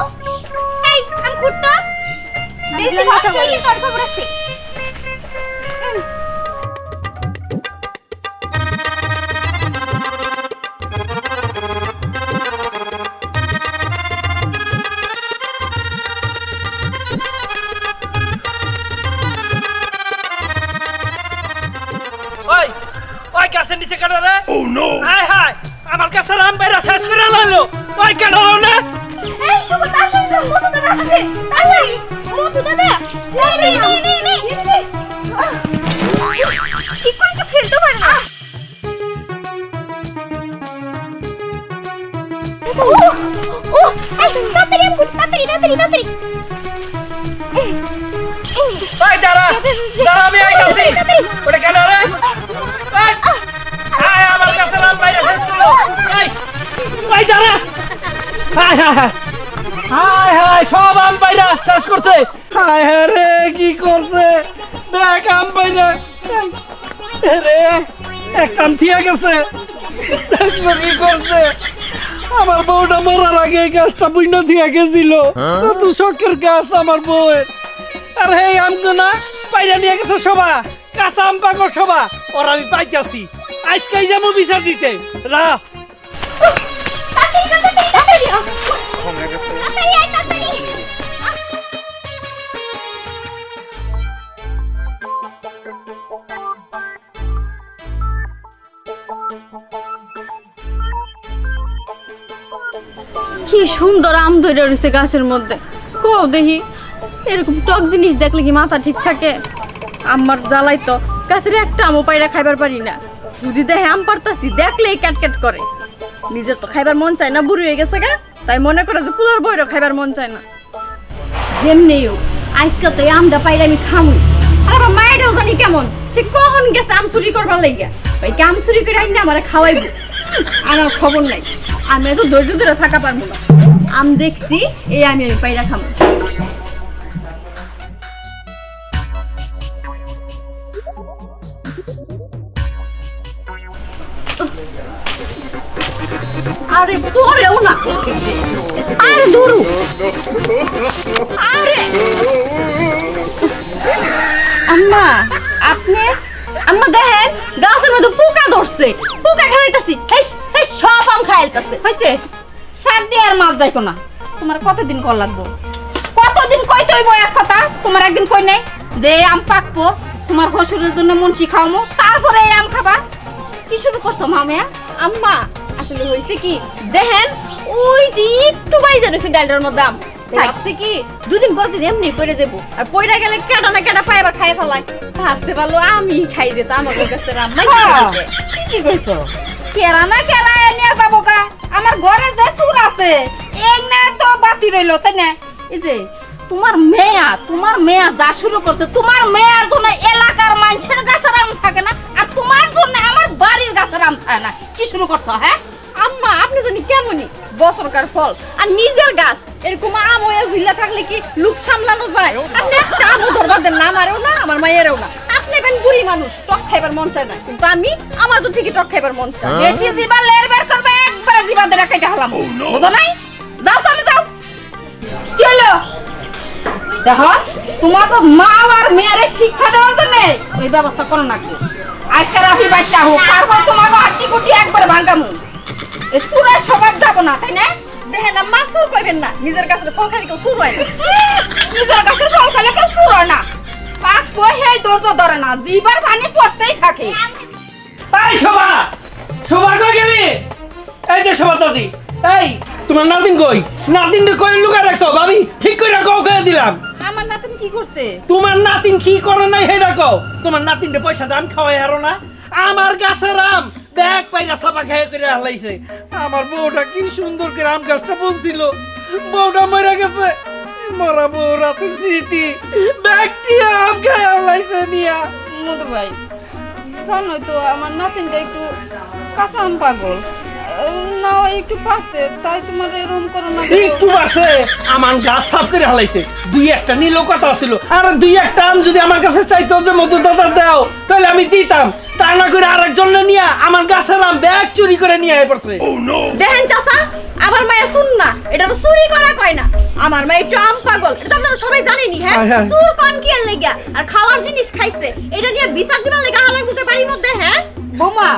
এই আম কুটতো বেশি কথা বলি, তোর খবর আছে? আমার বউটা মরার আগে গাছটা বুইনা দিয়ে গেছিল, কত শখের গাছ আমার বউয়ের। আর হে আমগো না পাইরা নিয়ে গেছে সবা, কাঁচা আম পাগল সবা। ওর আমি পাইতাছি, আজকেই যাবো বিচার দিতে। রা কি সুন্দর আম ধরে রয়েছে গাছের মধ্যে। কো দেখি, এরকম টক জিনিস দেখলে কি মাথা ঠিক থাকে? আমার জ্বালাই তো, গাছের একটা আমও পায়রা খাইবার পারি না। যদি দেখে আম পারতাছি, দেখলেই ক্যাটক্যাট করে। নিজের তো খাইবার মন চায় না, বুড়ি হয়ে গেছে গা, তাই মনে করে যে পুলার বইয়েরও খাইবার মন চায় না। যেমনি হোক আজকাল তো এই আমটা পাইলে আমি খামুই। আর আমার মায়েরও জানি কেমন, সে কখন গেছে আম চুরি করবার লাগিয়া। ভাই আম চুরি করে আনি না, আমার খাওয়াইব। আমার খবর নাই, আমি এত ধৈর্য ধরে থাকা পারবো না। আম দেখছি এই আমি পাইরা খামু। আরে তোরেও না, আরে দূরু, আরে আম্মা আপনি। আম্মা দেখেন গাছের মধ্যে পোকা ধরছে, পোকা খাইতাছি। এই সব আম খাইতাছে, হইছে শাক দিয়ে আর মাছ দেখো না। তোমার কতদিন কল লাগবো? কতদিন কইতে হইব এক কথা? তোমার একদিন কই নাই যে আম পাকবো, তোমার শ্বশুরের জন্য মুন্সি খাওয়ামো, তারপরে এই আম খাবা। কি শুরু করছো মামিয়া? আম্মা আসলে হইছে কি দেখেন, ওই যে একটু বাইজা রয়েছে ডালটার মধ্যে আম। ভাবছে কি দুদিন পর দিন এমনি পড়ে যাবো, আর পড়ে গেলে কেটা না কেটা পায় আবার খাই ফেলায়। ভাবছে ভালো আমি খাই যেত। আমার কাছে কি কইছো? কেরা না কেরা নিয়ে যাবো গা। আমার ঘরে যে চুর আছে এক না তো বাতি রইল, তাই না? এই যে তোমার মেয়া যা শুরু করছে, তোমার মেয়ার জন্য এলাকার মানুষের গাছের আম থাকে না, আর তোমার জন্য আমার বাড়ির গাছের আম থাকে না। কি শুরু করছো? হ্যাঁ আম্মা আপনি জানি কেমনই বছরকার ফল, আর নিজের গাছ এরকম আম হয়ে ঝুলা থাকলে কি লুপ সামলানো যায়? আপনি একটা আমও ধরবার দেন না, আমারও না আমার মায়েরও না। আপনি এখন বুড়ি মানুষ, টক খাইবার মন চায় না, কিন্তু আমি আমার তো ঠিকই টক খাইবার মন চায়। বেশি জিবা লের বের করবে, একবারে জিবা ধরে খাইতে হলাম, বুঝো নাই? যাও তুমি, যাও। কি হলো? দেখো তোমার তো মা আর মেয়ের শিক্ষা দেওয়ার জন্য ওই ব্যবস্থা করো না। আজকাল আপনি বাচ্চা হোক, তারপর তোমাকে আটটি কুটি একবার ভাঙামু। এই পুরা সবার যাবো না, তাই না? দেখেন মা চুর কইবেন না, নিজের গাছের ফল খালি কেউ চুর হয় না, নিজের গাছের ফল খালি কেউ চুর হয় না। পাক কই হে দর্জ ধরে না, জিবার পানি পড়তেই থাকে। এই শোভা, শোভা কই গেলি? এই যে শোভা দাদি, এই তোমার নাতিন কই? নাতিনকে কই লুকা রাখছো? ভাবি ঠিক কইরা কও, কই দিলাম। আমার নাতিন কি করছে? তোমার নাতিন কি করে নাই হে দেখো। তোমার নাতিনকে পয়সা দাম খাওয়াই হারো না। আমার গাছের আম ব্যাগ পাইরা সাপা খেয়ে করে হালাইছে। আমার বউটা কি সুন্দর করে আম গাছটা বুনছিল, বউটা মরে গেছে। মরা বউ রাতে স্মৃতি ব্যাগ কি আম খেয়ে হালাইছে নিয়া। মধু ভাই জানো তো, আমার নাতিনটা একটু কাঁচা আম পাগল না, একটু পারছে, তাই তোমার এরকম করো না। একটু পারছে, আমার গাছ সাফ করে হালাইছে। দুই একটা নীল কথা ছিল, আর দুই একটা আম যদি আমার কাছে চাইতো যে মধু দাদা দাও, তাহলে আমি দিতাম। তা না করে আরেকজন নিয়ে আমার গাছের আম ব্যাগ চুরি করে নিয়ে পড়ছে। দেখেন চাচা, আমার মায়ে শুন না, এটা চুরি করা কয় না। আমার মা একটু আম পাগল, এটা তো সবাই জানেনি। হ্যাঁ, চুর কোন কি এর লাগা আর খাওয়ার জিনিস খাইছে, এটা নিয়ে বিচার দিবার লাগা হালাই করতে পারি মধ্যে। হ্যাঁ বোমা,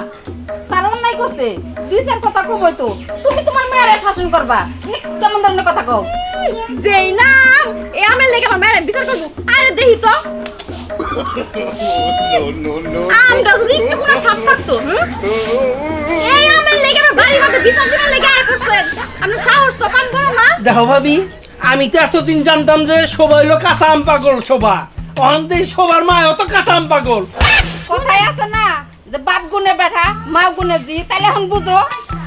তার অন্যায় করছে, দুই চার কথা কই তো। তুমি তোমার মেয়েরে শাসন করবা, কেমন ধরনের কথা কও? যেই না এ আমার লাগা আমার মেয়ের বিচার করব। আরে দেখি তো, আমটা যদি একটু কোনা সাপ থাকতো। এই আমার লাগা আমার বাড়ি মধ্যে বিচার দিবার লাগা আই পড়ছে। আমি সাহস তো কাম করো না। দেখো ভাবি, আমি তো এতদিন জানতাম যে শোভা হইলো কাঁচা আম পাগল। শোভা অন্তে শোভার মা অত কাঁচা আম পাগল। কোথায় আছে না যে বাপ গুনে বেটা মা গুনে জি, তাহলে এখন বুঝো।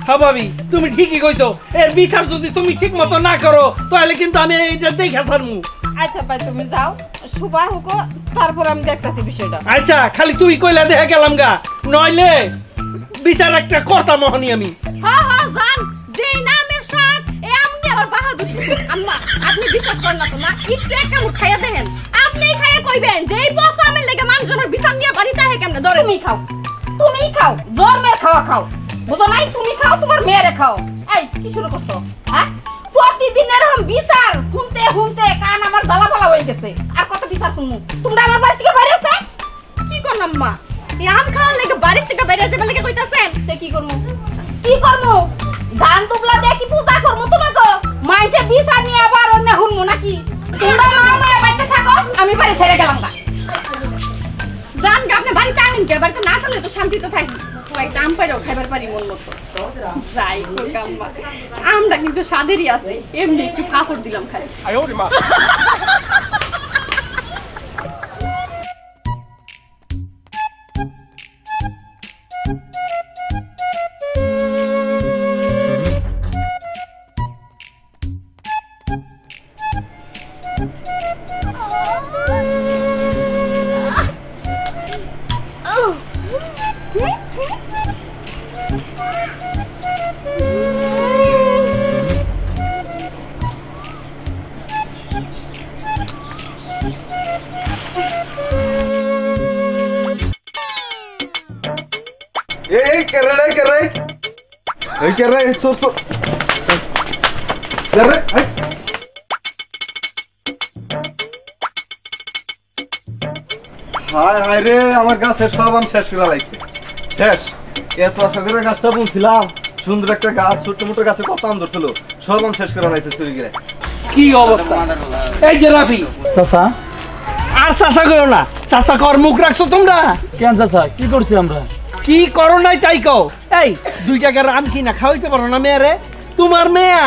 হ্যাঁ ভাবি, তুমি ঠিকই কইছো। এর বিচার যদি তুমি ঠিক মতো না করো, তাহলে কিন্তু আমি এইটা দেখে ছাড়মু। আচ্ছা ভাই, তুমি যাও, শোভা হোক, তারপর আমি দেখতাছি বিষয়টা। আচ্ছা, খালি তুই কইলা দেখে গেলাম গা, নইলে বিচার একটা করতাম হনি আমি। হ্যাঁ হ্যাঁ জান, যেই নামের সাথ এ আমনি আবার বাহাদুর। আম্মা আপনি বিশ্বাস করেন না তো না, একটু একটা মুঠ খাইয়া দেখেন। আপনিই খাইয়া কইবেন যে এই বস আমের লাগা মানুষের বিচার নিয়ে বাড়িতে হে কেমনে ধরে। তুমি খাও, তুমি খাও, জোর মেরে খাওয়া খাও, বুঝো নাই? তুমি খাও, তোমার মেয়েরে খাও। এই কি শুরু করছো? হ্যাঁ, প্রতিদিন এরকম বিচার শুনতে শুনতে কান আমার জ্বালা ভালা হয়ে গেছে। আর কত বিচার শুনবো? তোমরা আমার বাড়ি থেকে বাইরে আছো কি করো? আম্মা এই আম খাওয়ার লাগে বাড়ি থেকে বাইরে আসে বলে কইতাছেন? তে কি করবো, কি করবো? ধান তুবলা দিয়ে কি পূজা করবো? তোমাকে মাইছে বিচার নিয়ে আবার অন্য শুনবো নাকি? তোমরা আমার মেয়ে বাড়িতে থাকো, আমি বাড়ি ছেড়ে গেলাম না। আমরা কিন্তু সাদেরই আছে, এমনি একটু ফাঁকর দিলাম খালি। আমার গাছের সব আম শেষ করা লাগছে। শেষ এত আশা করে গাছটা বুনছিলাম, সুন্দর একটা গাছ, ছোট মোটো গাছে কত আম ধরছিল, সব আম শেষ করা লাগছে চুরি করে। কি অবস্থা! এই যে রাফি চাচা, আর চাচা কইও না, চাচা কর মুখ রাখছো তোমরা। কেন চাচা কি করছি আমরা? কি করো নাই তাই কও। এই দুই টাকার আম কি না খাওয়াইতে পারো না মেয়ারে? তোমার মেয়ে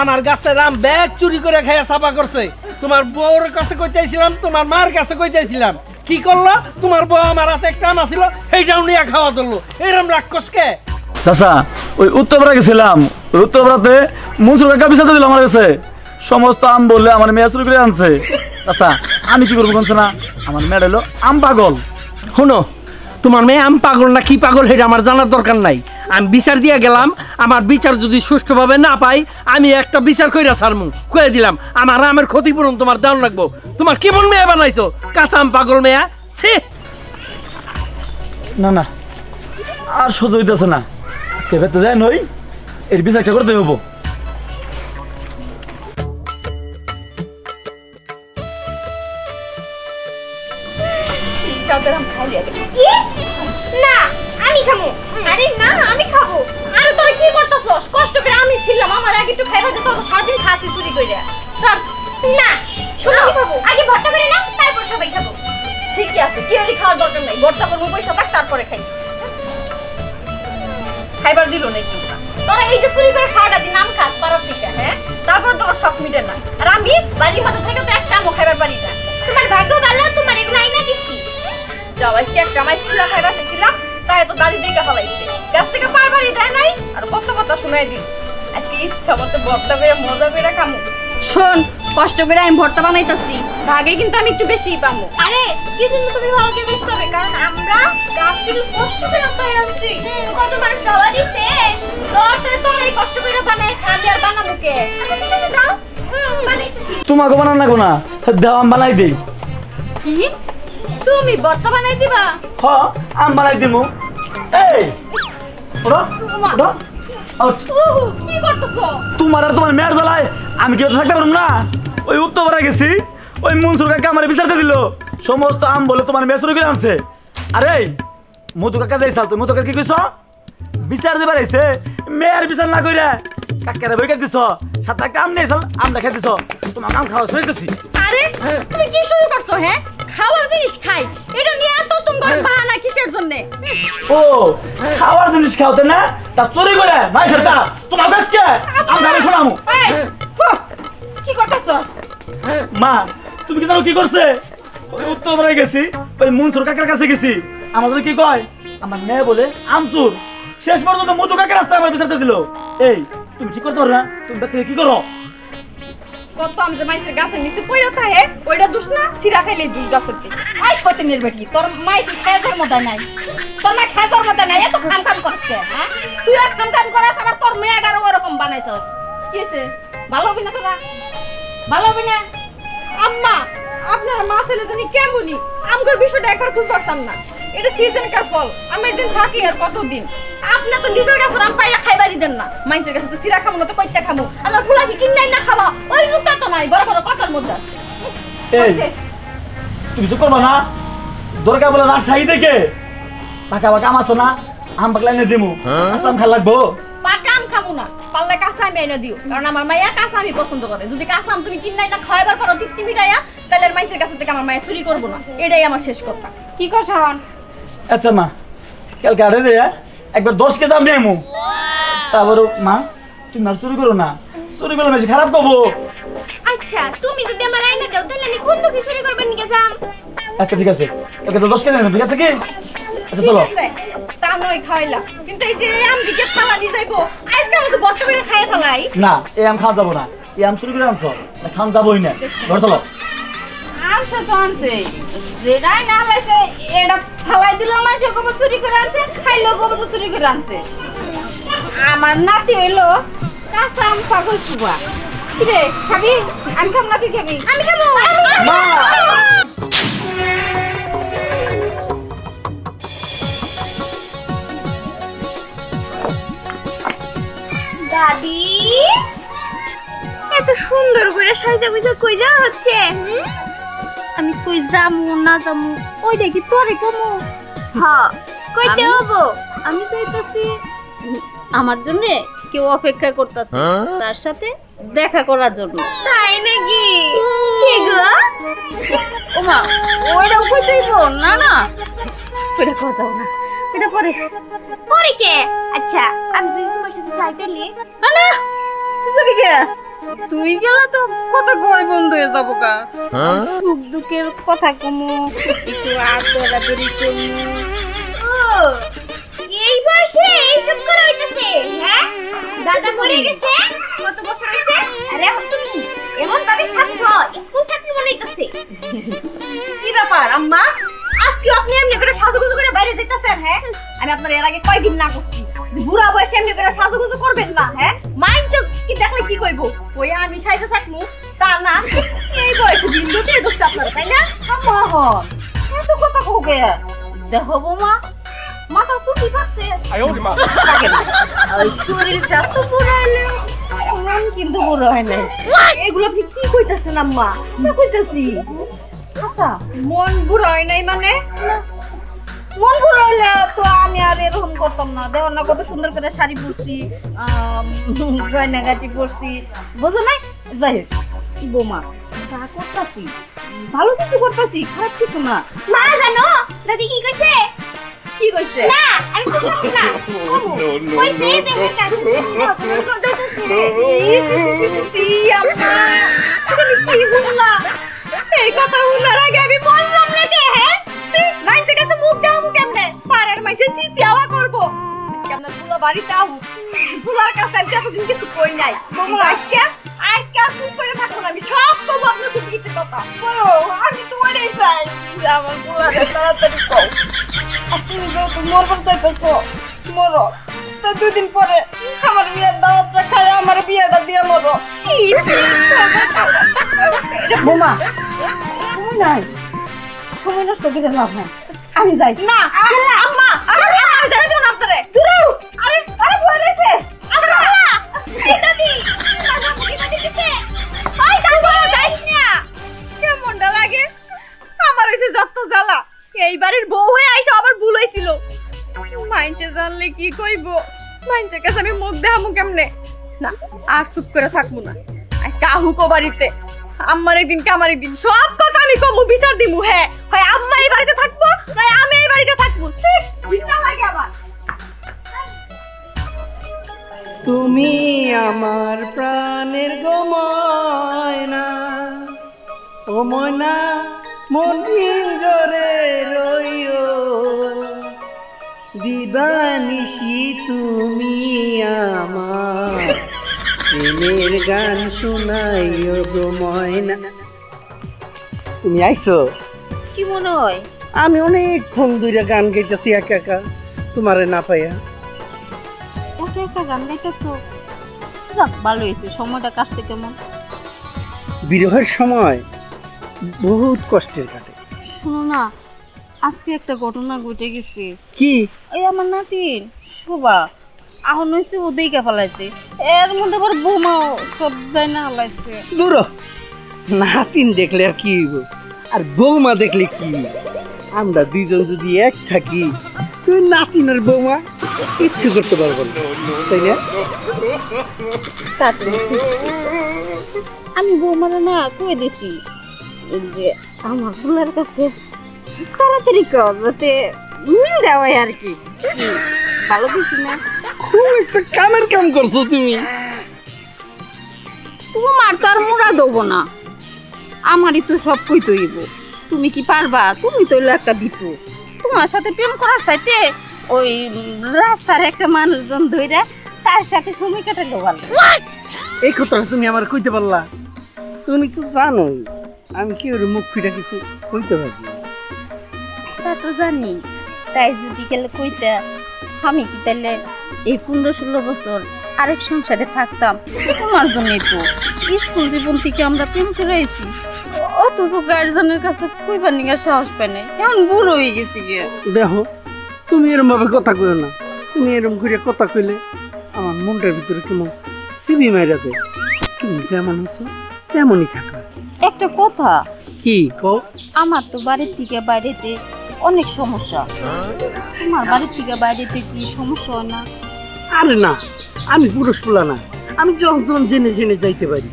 আমার গাছের আম ব্যাগ চুরি করে খাইয়া চাপা করছে। তোমার বউর কাছে কইতেছিলাম, তোমার মার কাছে কইতেছিলাম, কি করলো? তোমার বউ আমার হাতে একটা আম আছিল, সেইটাও নিয়ে খাওয়া ধরলো। এরম রাক্ষসকে চাচা, ওই উত্তরপাড়া গেছিলাম, উত্তরপাড়াতে মনসুর কাকা বিচার দিল আমার কাছে, সমস্ত আম বললে আমার মেয়ে চুরি করে আনছে। চাচা আমি কি করবো বলছে না, আমার মেয়ে হলো আম পাগল। শুনো, তোমার মেয়ে আম পাগল না কি পাগল সেটা আমার জানার দরকার নাই। আমি বিচার দিয়ে গেলাম, আমার বিচার যদি সুষ্ঠুভাবে না পাই, আমি একটা বিচার কইরা ছাড়মু। কয়ে দিলাম আমার আমের ক্ষতিপূরণ তোমার দাম লাগবো। তোমার কেমন মেয়ে বানাইছো, কাঁচা আম পাগল মেয়া। ছি, না না আর সহ্য হইতেছে না। আজকে ভেতরে যাই নই, এর বিচারটা করতে হবো। আগে ভর্তা করে নাও, তারপর সবাই খাবো। ঠিকই আছে, কেউই খাওয়ার দরকার নাই, ভর্তা করবো পয়সা থাক তারপরে খাই। খাইবার দিল না একটু, তোরা এই যে চুরি করে খাওয়াটা দিন আম খাস পারো টিকা, হ্যাঁ তারপর তোর সব মিটে না। আর আমি বাড়ির মধ্যে থেকে তো একটা আমও খাইবার পারি না। তোমার ভাগ্য ভালো তোমার এগুলো আইনা দিচ্ছি। যাও আজকে একটা আমায় ছিলা খাইবার চেয়েছিলাম, তাই তো দাঁড়িয়ে দিকে ফলাইছে, গাছ থেকে পারবারই দেয় নাই আর কত কথা শুনাই দিই। আজকে ইচ্ছা মতো ভর্তা বেড়ে মজা বেড়া খামো। শোন, কষ্ট করে আমি ভর্তা বানাইতেছি, ভাগে কিন্তু আমি একটু বেশি পাবো। আরে কি জন্য তুমি ভাগে বেশি পাবে? কারণ আমরা গাছ থেকে কষ্ট করে পাইয়া আসছি, কত মানুষ খাওয়া দিছে, তোরে তোরাই কষ্ট করে বানাই খাবি আর বানাবো কে? আচ্ছা ঠিক আছে দাও, বানাইতেছি। তোমাকে বানান না কোনা দাও, আম বানাই দেই। কি তুমি ভর্তা বানাই দিবা? হ্যাঁ আম বানাই দিমু। এই ওড়া ওড়া আউট। কি করতেছো? তোমার আর তোমার মেয়ের জ্বালায় আমি কেউ থাকতে পারবো না। ওই উত্তরপাড়া গেছি, ওই মনসুর কাকা আমার বিচারতে দিল, সমস্ত আম বলে তোমার মেয়ে চুরি করে আনছে। আরে মধু কাকা যাই সাল, তুমি মধু কাকা কি কইছ? বিচার দিবার আইছে, মেয়ের বিচার না কইরা কাকারে বইকে দিছ, সাথে একটা আম নিয়ে সাল আমটা খেয়ে দিছ। তোমার আম খাওয়া শুরুতেছি। আরে তুমি কি শুরু করছো? হ্যাঁ খাওয়ার জিনিস খাই, এটা নিয়ে এত তুমগর বাহানা কিসের জন্য? ও খাওয়ার জিনিস খাওতে না তা চুরি করে ভাই সরতা তোমার কাছে আম ধরে শোনামু। এই কি করতেছ? মা তুমি কি জানো কি করছে? ওই উত্তরপাড়া গেছি, ওই মনসুর কাকার কাছে গেছি, আমাদের কি কয় আমার মেয়ে বলে আমচুর। শেষ পর্যন্ত মধু কাকার রাস্তা আমার বিচারতে দিল। এই তুমি ঠিক করতে পারো না, তুমি তাকে কি করো? কত আম জমাইছে গাছের নিচে পড়ে থাকে, ওইটা দুষ না সিরা খাইলে দুষ গাছের দিকে। আই সতিনের বেটি, তোর মাই কি খেজার মধ্যে নাই? তোর মা খেজার মধ্যে নাই, এত খাম খাম করছে। হ্যাঁ তুই এক খাম খাম করাস, আবার তোর মেয়েটার ওরকম বানাইছ। কি হয়েছে? ভালো হবে না তোরা, ভালো হবে না। আম্মা আপনার মা ছেলে জানি কেমনই আমগোর বিষয়টা একবার খুঁজ করতাম না, এটা সিজনকার ফল। আমি একদিন থাকি আর কতদিন, আপনি তো নিজের গাছের আম পাইরা খাইবারই দেন না। মাইনচের গাছে তো সিরা খামো না তো পয়তা খামো, আল্লাহ গুলা কি কিনাই না খাওয়া, ওই জুতা তো নাই, বড় বড় কথার মধ্যে আছে। এই তুমি তো করবা না, দরকার বলে না সাই দেখে টাকা বাকা আমাছ না, আম পাকলা এনে দিমু, আসাম খাল লাগবো। পাকা আম খামো না, পারলে কাঁচা আম এনে দিও, কারণ আমার মাইয়া কাঁচা আমি পছন্দ করে। যদি কাঁচা আম তুমি কিনাই না খাইবার পারো দিকতি মিটাইয়া, তাহলে আর মাইনচের কাছে থেকে আমার মাইয়া চুরি করবো না, এটাই আমার শেষ কথা। কি কর শাওন? আচ্ছা মা কালকে আড়ে দে একবার 10 কেজি আম নিয়ে আইমু। তারপর মা তুমি আর চুরি করো না, চুরি করলে বেশি খারাপ করবো। আচ্ছা তুমি যদি আমার আইনা দাও তাহলে আমি কোন কি চুরি করব নিকে যাম। আচ্ছা ঠিক আছে, ওকে তো 10 কেজি নেব, ঠিক আছে কি? আচ্ছা চলো। তা নয় খাইলা, কিন্তু এই যে আম দিকে ফালা নি যাইবো, আজকে আমি তো বড় করে খাই ফলাই। না এই আম খাওয়া যাব না, এই আম চুরি করে আনছ, না খান যাবই না। ঘর চলো। আচ্ছা তো আনছে যেটাই না লাইছে এটা ফালাই দিল, আমার গোবর চুরি করে আনছে, খাইলো গোবর চুরি করে আনছে। আমার নাতি হইলো কাঁচা আম পাগল সুবা। কি রে খাবি? আমি খাবো না, তুই খাবি? আমি খাবো। দাদি এত সুন্দর করে সাজা গুজা কই যাওয়া হচ্ছে, আমি কই যামু না যামু ওইটা কি তোরে কমু? হ্যাঁ কইতে হবো। আমি যাইতাছি, আমার জন্য কেউ অপেক্ষা করতেছে, তার সাথে দেখা করার জন্য। তাই নাকি? কি গো ওমা ওইটা কইতেইব না? না ওইটা কই যাও না, ওইটা পরে পরে কে? আচ্ছা আমি যদি তোমার সাথে যাইতেলি। না তুই যাবি কে? তুই গেলে তো কথা কই বন্ধ হয়ে যাবো কা। সুখ দুঃখের কথা কমু, একটু আদরাদরি কমু। ও এই বয়সে এইসব করা হইতাছে? হ্যাঁ দাদা মরে গেছে কত বছর হইছে, আর এখন তুমি এমন ভাবে সাজছ স্কুল ছাত্রী মনে হইতাছে। কি ব্যাপার আম্মা আজকে আপনি এমনি করে সাজুগুজু করে বাইরে যাইতাছেন? হ্যাঁ আমি আপনার এর আগে কয়দিন না করছি, বুড়া বয়সে এমনি করে সাজুগুজু করবেন না। হ্যাঁ মাইন্ড কি দেখলে কি কইব? ওই আমি সাইজে থাকমু তা না, এই বয়সে বিন্দুতে দোস্ত আপনারা, তাই না? আম্মা এত কথা কওগে দেখো বৌমা, মাথা চুটি পাচ্ছে। আয়োরে মা ওই শরীর স্বাস্থ্য পুরাইলে মন কিন্তু পুরো হয় না। এগুলো আপনি কি কইতাছেন আম্মা? কি কইতাছি? আচ্ছা মন পুরো হয় নাই মানে? মন পুরো হইলে তো আমি আর এরকম করতাম না। দেখো না কত সুন্দর করে শাড়ি পরছি, গয়নাগাটি পরছি, বুঝো নাই? যাই হোক বোমা যা করতাছি ভালো কিছু করতাছি, খারাপ কিছু না। মা জানো দাদি কি কইছে? কি কইছে? না আমি কিছু না কইছে দেখে কাছে সি আম্মা তুমি কি বললা? এই কথা বলার আগে আমি বললাম না যে হ্যাঁ সি মাইছে কাছে মুখ দাও মুখ কেমনে পারার মাইছে সি সেবা করব। আজকে আমরা পুরো বাড়িতে আহু পুরার কাছে এটা তো কিছু কই নাই তোমরা আজকে আজকে উপরে থাকো না আমি সব কব আপনাদের তুমি কি কথা বলো আমি তোমারে চাই আমার পুরা তাড়াতাড়ি কও তুমি তো তোমার কাছে পয়সা মরো তো দুদিন পরে আমার বিয়ের দাওয়াত রাখায় আমার বিয়েটা দিয়ে মরো ছি ছি বোমা শুন নাই শুনে না সব কিছু লাভ নাই আমি যাই না আম্মা আমি যাই না আপনারে দূর আরে আরে ভয় লাগছে আম্মা এটা দি আমার মুখে দিতে ওই কাল বড় যাইস না কেমন লাগে আমার হইছে যত জ্বালা এই বাড়ির বউ হয়ে আইসা আবার ভুল হয়েছিল মাইনচে জানলে কি কইব মাইনচে কাছে আমি মুখ দেখামু কেমনে না আর চুপ করে থাকবো না আজকে আহুকো বাড়িতে আমার একদিন কে আমার একদিন সব কথা আমি কমু বিচার দিমু হ্যাঁ হয় আম্মা এই বাড়িতে থাকবো নয় আমি এই বাড়িতে থাকবো চিন্তা লাগে আবার তুমি আমার প্রাণের গো ময়না ও ময়না মন জরে রইও দিবানিশি তুমি আমার প্রেমের গান শোনাইও গো ময়না। তুমি আইছো কি মনে হয় আমি অনেকক্ষণ ধরে গান গাইতেছি একা একা তোমারে না পাইয়া একা একা গান গাইতেছো যাক ভালো হয়েছে সময়টা কাটছে কেমন বিরহের সময় বহুত কষ্টের কাটে। শুনো না আজকে একটা ঘটনা ঘটে গেছে কি এই আমার নাতির শোভা এখন হয়েছে ও দিকে ফেলাইছে এর মধ্যে আবার বোমাও সব যায় না হালাইছে দূর নাতিন দেখলে আর কি আর বৌমা দেখলে কি আমরা দুইজন যদি এক থাকি তুই নাতিন আর বৌমা কিচ্ছু করতে পারবো না তাই না আমি বৌমারা না কয়ে দিছি যে আমার ফুলার কাছে তাড়াতাড়ি কাজতে মিল দেওয়াই আর কি ভালো কিছু না খুব একটা কামের কাম করছো তুমি তোমার তার মোড়া দেবো না আমারই তো সব কই তৈব তুমি কি পারবা তুমি তো একটা ভিতু তোমার সাথে প্রেম করার চাইতে ওই রাস্তার একটা মানুষজন ধইরা তার সাথে সময় কাটালে ভালো। এই কথাটা তুমি আমার কইতে পারলা তুমি তো জানোই আমি কি ওর মুখ ফিটা কিছু কইতে পারবি তা তো জানি তাই যদি গেলে কইতা আমি কি তাহলে এই 15-16 বছর আরেক সংসারে থাকতাম তোমার জন্যই তো স্কুল জীবন থেকে আমরা প্রেম করে আইছি অথচ গার্জেনের কাছে কইবার নিয়ে সাহস পায় না কেমন ভুল হয়ে গেছি গে দেখো তুমি এরম ভাবে কথা কইও না তুমি এরম করে কথা কইলে আমার মনটার ভিতরে কেমন সিবি মাইরা দেয় তুমি যেমন আছো তেমনই থাকো। একটা কথা কি গো আমার তো বাড়ির থেকে বাইরেতে অনেক সমস্যা তোমার বাড়ির থেকে বাইরেতে কি সমস্যা হয় না? আরে না আমি পুরুষ পোলা না আমি যখন জেনে জেনে যাইতে পারি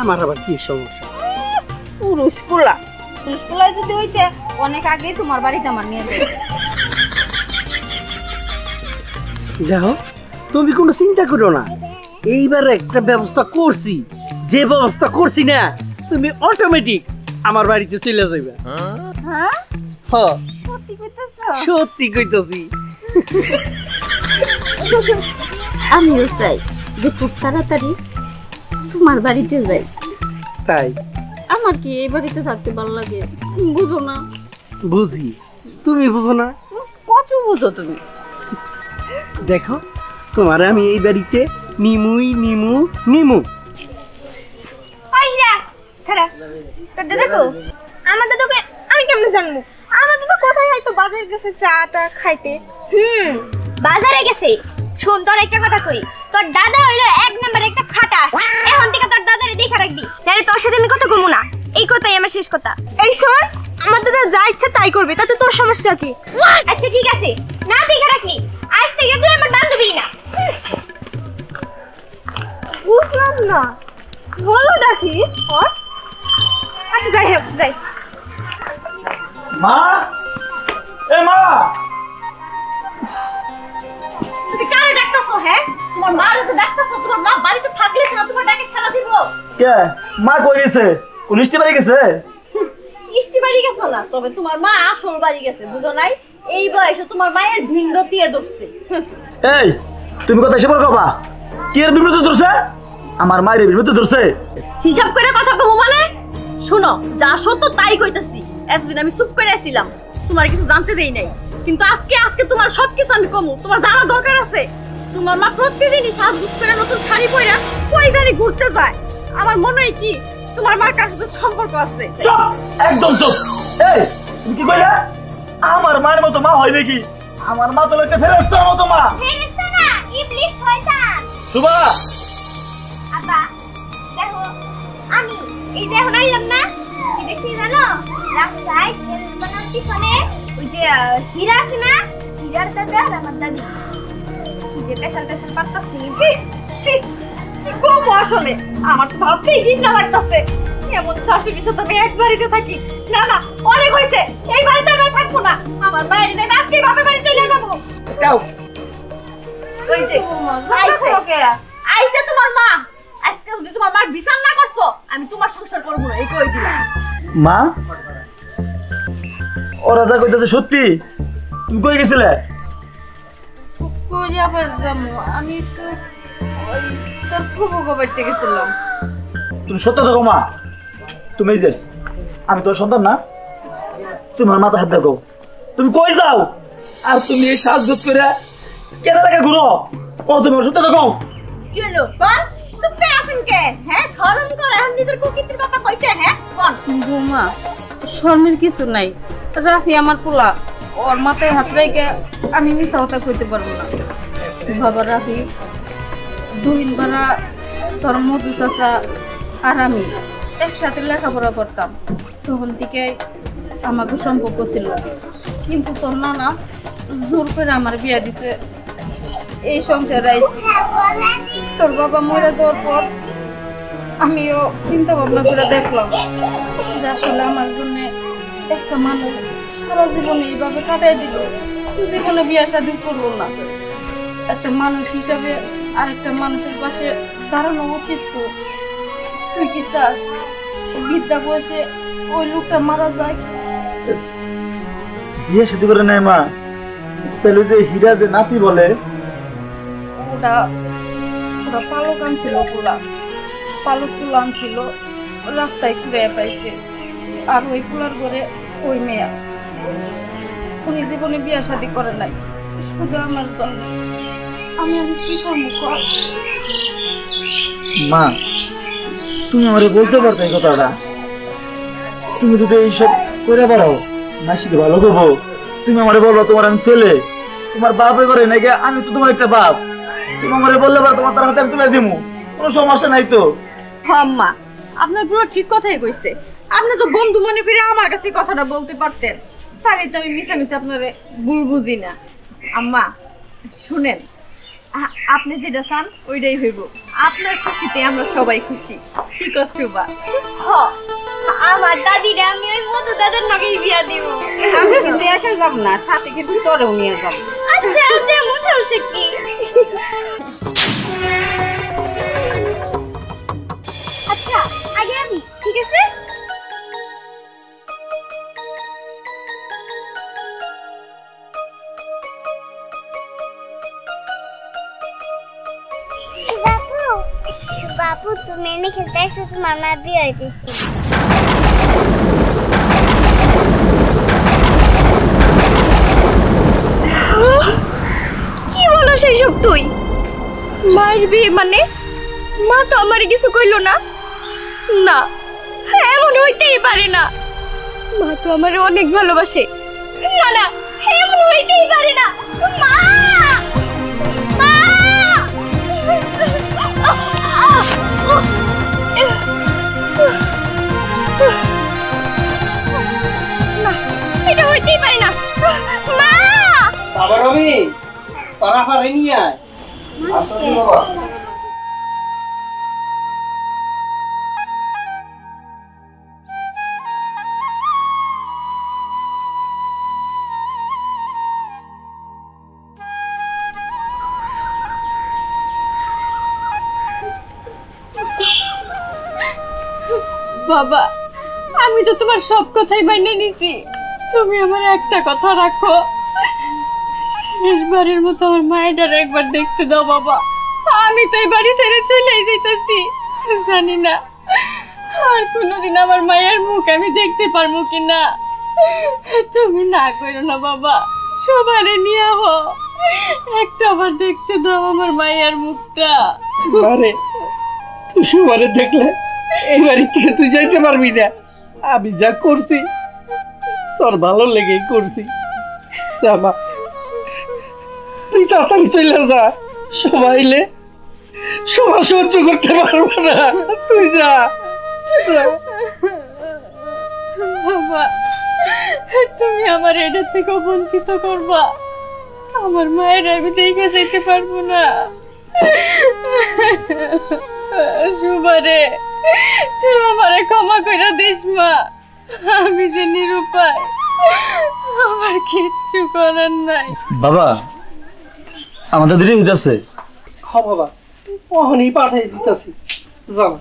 আমার আবার কি সমস্যা পুরুষ পোলা পুরুষ পোলায় যদি হইতে অনেক আগেই তোমার বাড়িতে আমার নিয়ে যাই যাও তুমি কোনো চিন্তা করো না এইবার একটা ব্যবস্থা করছি যে ব্যবস্থা করছি না তুমি অটোমেটিক আমার বাড়িতে চলে যাইবা। হ্যাঁ হ্যাঁ সত্যি কইতাছো? সত্যি কইতাছি। আমিও চাই যে খুব তাড়াতাড়ি তোমার বাড়িতে যাই। তাই আমার কি এই বাড়িতে থাকতে ভালো লাগে বুঝো না? বুঝি তুমি বুঝো না কত বুঝো তুমি দেখো তোমার আমি এই বাড়িতে নিমুই নিমু নিমু শেষ কথা এই শোন আমার দাদা যা ইচ্ছা তাই করবে তাতে তোর সমস্যা কি? আচ্ছা ঠিক আছে না দেখে রাখবি আজ থেকে তুই আমার বান্ধবী না বুঝলাম না বলো দেখি আচ্ছা যাই হোক যাই। মা এ মা তুমি কারে ডাকতাছো? হ্যাঁ তোমার মা রে ডাকতাছো? তোমার মা বাড়িতে থাকলে না তোমার ডাকে সাড়া দিব কে? মা কই গেছে? কোন ইষ্টি বাড়ি গেছে? ইষ্টি বাড়ি গেছে না, তবে তোমার মা আসল বাড়ি গেছে, বুঝো নাই? এই বয়সে তোমার মায়ের ভিন্ডতিয়ে দসছে। এই তুমি কথা হিসাব করবা কি এর বিপরীতে দসছে? আমার মায়ের বিপরীতে দসছে হিসাব করে কথা কও মানে? শুনো যা সত্য তাই কইতাছি, এতদিন আমি চুপ করে ছিলাম, তোমার কিছু জানতে দেই নাই, কিন্তু আজকে আজকে তোমার সবকিছু আমি কমু। তোমার জানা দরকার আছে তোমার মা প্রতিদিনই সাজগুজ করে নতুন শাড়ি পরে কই জানি ঘুরতে যায়। আমার মনে হয় কি তোমার মার কার সাথে সম্পর্ক আছে। একদম চুপ। এই তুমি কি কইলা? আমার মার মতো মা হয় নাকি? আমার মা তো একটা ফেরেশতার মতো মা। ফেরেশতা না, ইবলিস শয়তান। সুবা আবা দেখো আমি এই দেখো নাইলাম না কি দেখি জানো? রাস্তায় তেলবানার পিছনে ওই যে হীরা আছে না, হীরার দাদা আর আমার দাদি কি যে পেছন পেছন পাতা শুনিছি। কি কম আসলে আমার তো ভাবতেই ঘৃণা লাগতাছে। এমন শাশুড়ির সাথে আমি এক বাড়িতে থাকি না, না অনেক হয়েছে, এই বাড়িতে আমি থাকবো না। আমার বাইরে নেই আজকে বাপের বাড়ি চলে যাবো। যাও ওই যে আইছে ওকেরা আইছে তোমার মা। আজকে যদি তোমার মার বিচার না করছো আমি তোমার সংসার করব না, এই কই দিলাম। মা ওরা যা কইতাছে সত্যি? তুমি কই গেছিলে? কই যাবার জামু আমি তো ওই তোর ফুফু গোবাইতে গেছিলাম। তুমি সত্য দেখো মা, তুমি যে আমি তোর সন্তান না, তোমার মাথা হাত দেখো তুমি কই যাও আর তুমি এই সাজগোজ করে কেন লাগে ঘুরো? ও তুমি সত্য দেখো কি হলো বল? সুপে আসেন কে? হ্যাঁ শরম করে এখন নিজের কুকিতির কথা কইতে। হ্যাঁ কোন বৌমা শরমের কিছু নাই, রাফি আমার পোলা, ওর মাথায় হাত রেখে আমি মিছা কথা কইতে পারবো না। বাবা রাফি দুদিন বেলা তোর মধু চাচা আর আমি একসাথে লেখাপড়া করতাম, তখন থেকে আমাকে সম্পর্ক ছিল, কিন্তু তোর নানা জোর করে আমার বিয়া দিছে। এই সংসারে আইছি তোর বাবা মরে যাওয়ার পর আমিও চিন্তা ভাবনা করে দেখলাম যে আসলে আমার জন্য একটা মানুষ সারা জীবনে এইভাবে কাটাই দিল, জীবনে বিয়া শাদী করবো না। একটা মানুষ হিসাবে আর একটা মানুষের পাশে দাঁড়ানো উচিত। তো তুই কি চাস বিদ্যা বসে ওই লোকটা মারা যায়? বিয়ে শুধু করে নাই মা, তাহলে যে হীরা যে নাতি বলে ওটা ওটা পালক আনছিল, পোলা পালক পোলা আনছিল রাস্তায় ঘুরে পাইছে, আর ওই পোলার ঘরে ওই মেয়া। উনি জীবনে বিয়ে শাদী করে নাই শুধু আমার জন্য। আমি আর কি করবো কর মা? তুমি আমারে বলতে পারতো এই কথাটা? তুমি যদি এইসব করে পারো মাসিকে ভালো করবো। তুমি আমারে বলবো তোমার আমি ছেলে, তোমার বাপে করে নাকি আমি তো তোমার একটা বাপ। তুমি আমারে বললে পারো তোমার তার হাতে আমি তুলে দিবো, কোনো সমস্যা নাই তো? হ্যাঁ মা আপনার পুরো ঠিক কথাই কইছে। আপনি তো বন্ধু মনে করে আমার কাছে কথাটা বলতে পারতেন, তারই তো আমি মিশামিশি আপনারে ভুল বুঝি না। আম্মা শুনেন আপনি যেটা চান ওইটাই হইব, আপনার খুশিতে আমরা সবাই খুশি। ঠিক আছে বা আমার দাদিরা আমি ওই মতো দাদার নগেই বিয়া দিব। আমি কিন্তু একা যাব না, সাথে কিন্তু তোরেও নিয়ে যাব। আচ্ছা আচ্ছা মনে হচ্ছে কি আচ্ছা আগে আমি ঠিক আছে। বাপু তুমি এনে খেলতে আসো, তোমার মা বিয়ে হইতেছে। কি বলো সেইসব তুই? মায়ের বিয়ে মানে? মা তো আমার কিছু কইল না। না এমন হইতেই পারে না, মা তো আমার অনেক ভালোবাসে। না না এমন হইতেই পারে না। বাবা রবি তারা পারে নিয়ে আয়। আসলে বাবা বাবা, আমি তো তোমার সব কথাই মাইনে নিছি, তুমি আমার একটা কথা রাখো, শেষবারের মতো আমার মায়ের একবার দেখতে দাও বাবা। আমি তো এই বাড়ি ছেড়ে চলে যাইতেছি, জানি না আর কোনোদিন আমার মায়ের মুখ আমি দেখতে পারবো কিনা। তুমি না করো না বাবা, সবারে নিয়ে হো, একটা আবার দেখতে দাও আমার মায়ের মুখটা। আরে তুই সবারে দেখলে এই বাড়ি থেকে তুই যাইতে পারবি না। আমি যা করছি তোর ভালো লেগেই করছি। তুই তাড়াতাড়ি চলে যা, সবাইলে সবাই সহ্য করতে পারবো না, তুই যা। বাবা তুমি আমার এটা থেকে বঞ্চিত করবা, আমার মায়ের আমি দেখে যেতে পারবো না। সুবারে তুই আমারে ক্ষমা করে দিস মা, আমি যে নিরুপায়, আমার কিচ্ছু করার নাই। বাবা আমাদের দেরি হইতাছে। হ্যাঁ বাবা ওখানেই পাঠাই দিতেছি, যাও।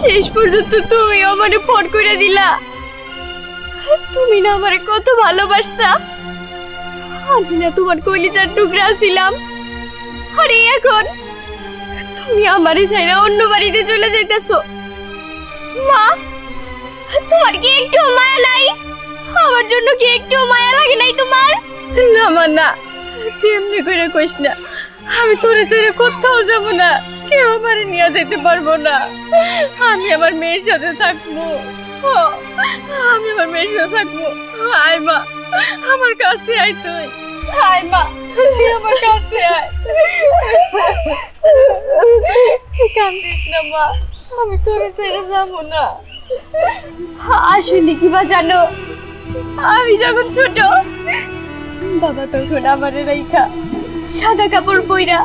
শেষ পর্যন্ত তুমি আমারে ফোন করে দিলা। তুমি না আমারে কত ভালোবাসতা, আমি না তোমার কলিজার টুকরা ছিলাম, আর এখন তুমি আমারে ছাইরা অন্য বাড়িতে চলে যাইতেছো। মা তোমার কি একটু মায়া নাই? আমার জন্য কি একটু মায়া লাগে নাই তোমার? না মা না, তুই এমনি করে কইস না, আমি তোরে ছাইরা কোথাও যাব না, কেউ আমারে নিয়ে যেতে পারবো না। আমি আমার মেয়ের সাথে থাকবো, আমি আমার মেয়ের সাথে থাকবো। আয় মা আমার কাছে আয়, তুই আয় মা তুই আমার কাছে আয়। তুই কান্দিস না মা, আমি তোরে ছেড়ে যাবো না। আসলে কি বা জানো, আমি যখন ছোট বাবা তখন আমার রাইখা সাদা কাপড় পইরা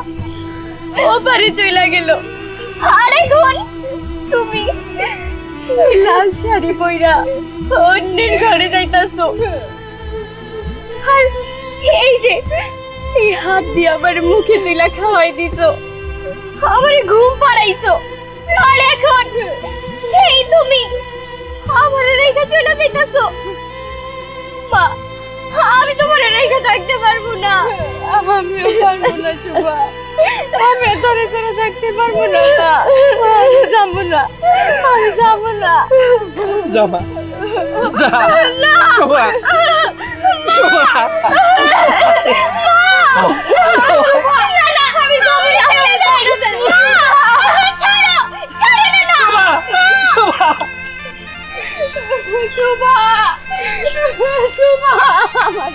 ও পারে চলে গেল, আর এখন তুমি লাল শাড়ি পইরা অন্যের ঘরে যাইতাছো। আর এই যে এই হাত দিয়ে আমার মুখে তুইলা খাওয়াই দিছো, আমারে ঘুম পাড়াইছো, আর এখন সেই তুমি আমারে রেখে চলে যাইতাছো। মা আমি তোমারে রেখে থাকতে পারবো না, আমিও পারবো না সুবা, আমি তোরে ছেড়ে থাকতে পারবো না, আমি যাবো না, আমি যাবো না। যাবা যা সুবা, সুবা না না, আমি যাবো না, আমি ছাড়ো ছাড়ো না না সুবা, সুবা সুবা আমার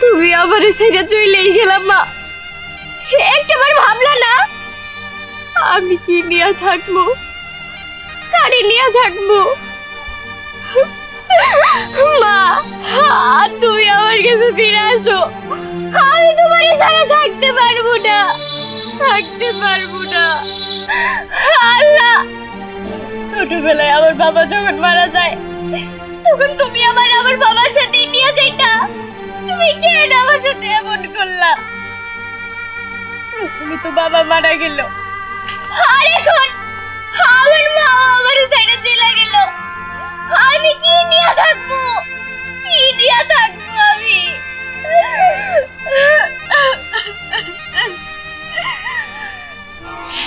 তুমি আমার সেটা চলেই গেলাম। মা একটাবার ভাবলা না আমি কি নিয়ে থাকবো, কারে নিয়ে থাকবো? মা তুমি আমার কাছে ফিরে আসো, আমি তোমার সাথে থাকতে পারবো না, থাকতে পারবো না। আল্লাহ ছোটবেলায় আমার বাবা যখন মারা যায় তখন তুমি আমার আমার বাবার সাথে নিয়ে যাইতা, তুমি কেন আমার সাথে এমন করলা? তুমি তো বাবা মারা গেল, আর এখন আমার মা আমার সাথে চলে গেল, আমি কি নিয়ে থাকবো, কি নিয়ে থাকবো আমি?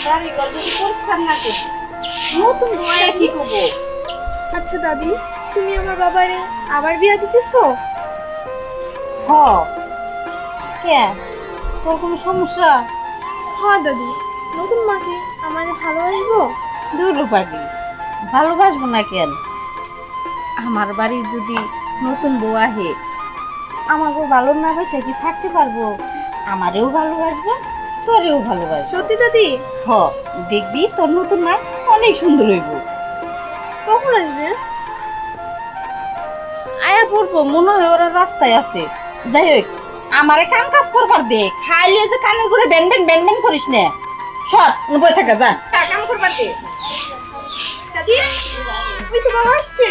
দাদি গল্প পরিষ্কার না করি নতুন বইটা কি করবো? আচ্ছা দাদি, তুমি আমার বাবারে আবার বিয়া দিতেছ? হ কে তোর কোনো সমস্যা? হ্যাঁ দাদি, নতুন মাকে আমার ভালোবাসবো। দুলু পাখি ভালোবাসবো না কেন? আমার বাড়ি যদি নতুন বউ আহে আমাকেও ভালো না বসে কি থাকতে পারবো? আমারেও ভালোবাসবো, তোরেও ভালোবাসবো। সত্যি দাদি? হ, দেখবি তোর নতুন মা অনেক সুন্দর হইব। কখন আসবে? আয়া পড়বো মনে হয়, ওরা রাস্তায় আছে। যাই হোক আমারে কাম কাজ করবার দে, খাইলে যে কানে ঘুরে ব্যান ব্যান ব্যান ব্যান করিস না, সর বই থাকা যা, কাম করবার দে। দাদি ওই তো বাবা আসছে।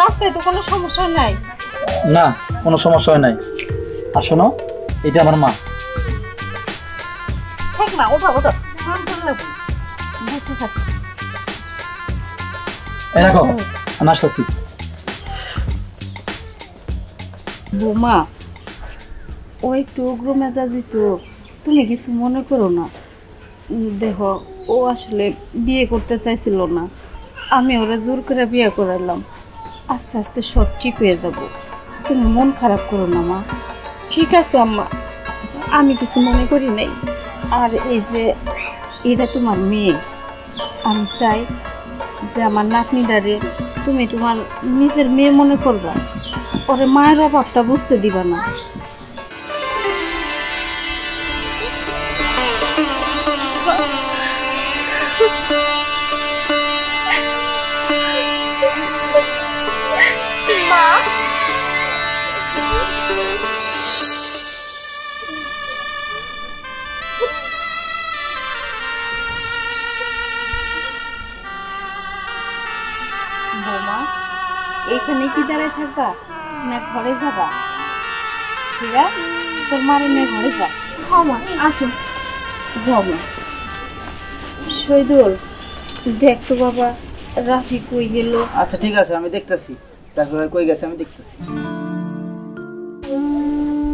রাস্তায় তো কোনো সমস্যা নাই? না, কোনো সমস্যা নাই। আর শোনো, এটা আমার মা। ঠিক না, ওঠা ওঠা এরকম আমার শাস্তি। বৌমা ও একটু উগ্র মেজাজি তো, তুমি কিছু মনে করো না। দেখো ও আসলে বিয়ে করতে চাইছিল না, আমি ওরা জোর করে বিয়ে করালাম। আস্তে আস্তে সব ঠিক হয়ে যাব, তুমি মন খারাপ করো না মা। ঠিক আছে আম্মা, আমি কিছু মনে করি নাই। আর এই যে এটা তোমার মেয়ে, আমি চাই যে আমার নাতনিটারে তুমি তোমার নিজের মেয়ে মনে করবা, ওরে মায়ের অভাবটা বুঝতে দিবা না। বৌমা এখানে কি দাঁড়ায় থাকবা না ঘরে যাবা? ফিরা তোর মারে নিয়ে ঘরে যা। মা আসো, যাও মা। শৈদুল দেখ তো বাবা রাফি কই গেল। আচ্ছা ঠিক আছে, আমি দেখতেছি রাফি কই গেছে, আমি দেখতেছি।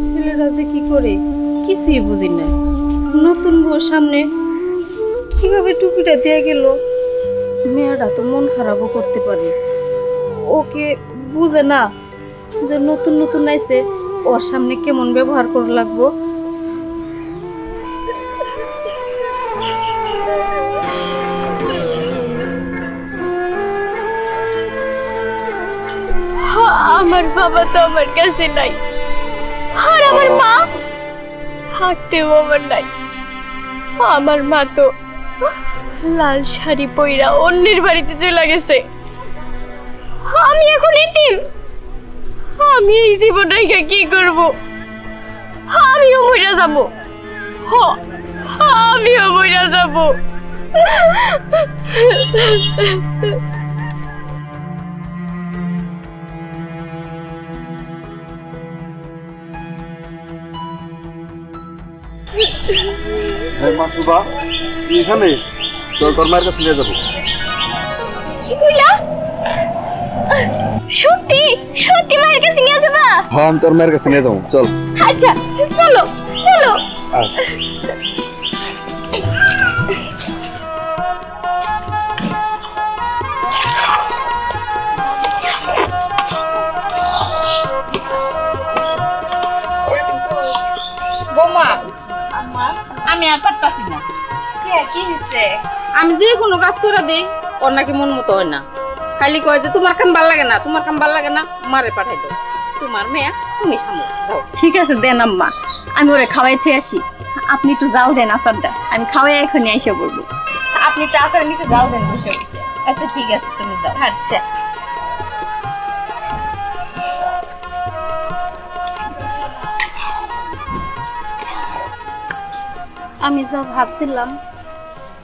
ছেলেরা যে কি করে কিছুই বুঝি না, নতুন বউর সামনে কিভাবে টুপিটা দিয়ে গেল। মেয়েটা তো মন খারাপও করতে পারে, ওকে বুঝে না যে নতুন নতুন আইছে ওর সামনে কেমন ব্যবহার করা লাগবো। আমার বাবা তো আমার কাছে নাই, আর আমার মা থাকতেও আমার নাই। আমার মা তো লাল শাড়ি পইরা অন্যের বাড়িতে চলে গেছে। আমি এখন এতিম, আমি এই জীবনে কি করব? আমিও মইরা যাব, আমিও মইরা যাব। এখানে তোর মায়ের কাছে নিয়ে যাবো। কি কইলা? সত্যি সত্যি মায়ের কাছে নিয়ে যাবা? হ্যাঁ তোর মায়ের কাছে নিয়ে যাবো, চল। আচ্ছা চলো চলো। বৌমা আমি আর পারতাছি না। কি হয়েছে? আমি যে কোনো কাজ করে দিই ওর নাকি মন মতো হয় না, খালি কয় যে তোমার কাম ভালো লাগে না, তোমার কাম ভালো লাগে না, মারে পাঠাই দাও, তোমার মেয়ে তুমি সামলাও। যাও ঠিক আছে, দেন আম্মা আমি ওরে খাওয়াইতে আসি, আপনি একটু জাল দেন আচারটা, আমি খাওয়াই এখনই এসে বলবো। আপনি একটু আচার নিচে জাল দেন বসে বসে। আচ্ছা ঠিক আছে তুমি যাও। আচ্ছা আমি যা ভাবছিলাম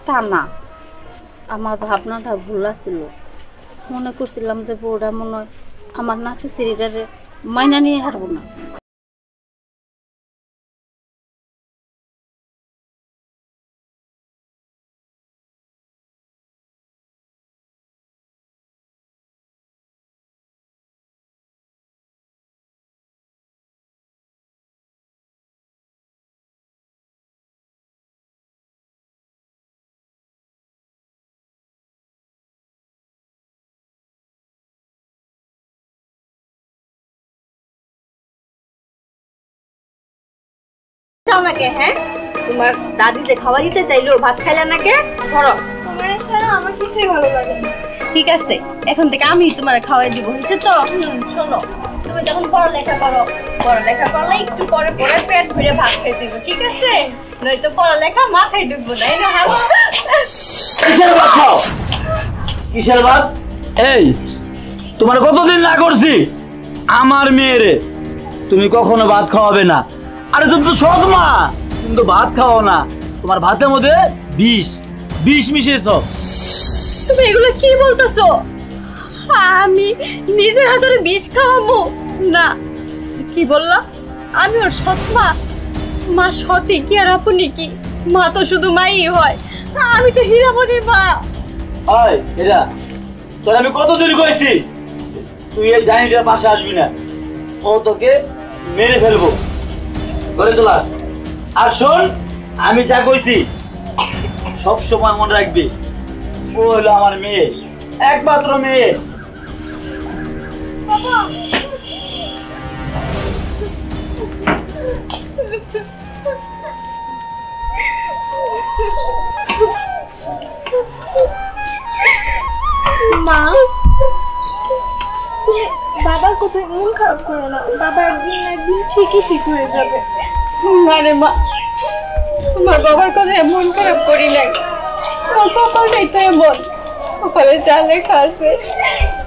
তা না, আমার ভাবনাটা ভুল ছিল। মনে করছিলাম যে বউরা মনে হয় আমার নাতি সিরিটারে মাইনা নিয়ে হারবো না। তোমার দাদি যে খাওয়া দিতে চাইলো ভাত খাইলা নাকি? ধরো তোমার ছাড়া আমার কিছুই ভালো লাগে না। ঠিক আছে, এখন থেকে আমি তোমার খাওয়াই দিব, হয়েছে তো? শোনো, তুমি যখন পড়ালেখা করো, পড়ালেখা করলে একটু পরে পরে পেট ভরে ভাত খাই দিব, ঠিক আছে? নয়তো পড়ালেখা মাথায় ঢুকবো না। এই না ভালো কিসের ভাত খাও? কিসের ভাত? এই তোমার কতদিন না করছি আমার মেয়েরে তুমি কখনো ভাত খাওয়াবে না। আরে তুমি তো সৎ মা, তুমি তো ভাত খাও না। তোমার ভাতের মধ্যে বিষ মিশিয়েছ। তুমি এগুলো কি বলতেছো? আমি নিজের হাতে বিষ খাওয়াবো না? কি বললা? আমি ওর সৎ মা? মা সতী কি আর আপনি কি? মা তো শুধু মাই হয়, আমি তো হীরামণির মা। হয় হীরা, তোর আমি কতদিন কইছি তুই এই জাহিনের পাশে আসবি না, ও তোকে মেরে ফেলবো। আর শোন, আমি যা কইছি সব সময় মনে রাখবি। ও হলো আমার মেয়ে, একমাত্র মেয়ে। মা, বাবার কোথায় মন খারাপ করো না, বাবা একদিন একদিন ঠিকই ঠিক হয়ে যাবে। আরে মা, তোমার বাবার কোথায় মন খারাপ করি নাই। তোমার কপালটাই তো এমন, কপালে যা লেখা আছে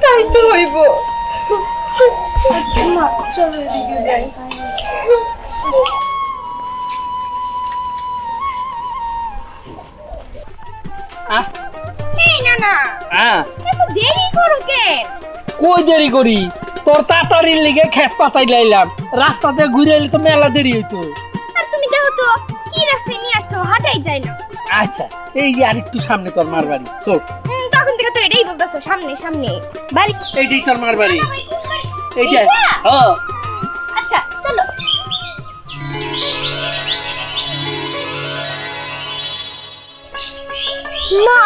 তাই তো হইব। আচ্ছা মা, চলো এদিকে যাই। এই না না, তুমি দেরি করো কেন? কই দেরি করি? তোর তাড়াতাড়ির লিগে খেত পাতাই লাইলাম, রাস্তাতে ঘুরে এলি তো মেলা দেরি হইতো। আর তুমি দেখো তো কি রাস্তায় নিয়ে আসছো, হাঁটাই যায় না। আচ্ছা এই যে আরেকটু সামনে তোর মার বাড়ি, চল। তখন থেকে তো এটাই বলতাছো, সামনে সামনে বাড়ি, এইটাই তোর মার বাড়ি, এইটা। হ্যাঁ আচ্ছা চলো। মা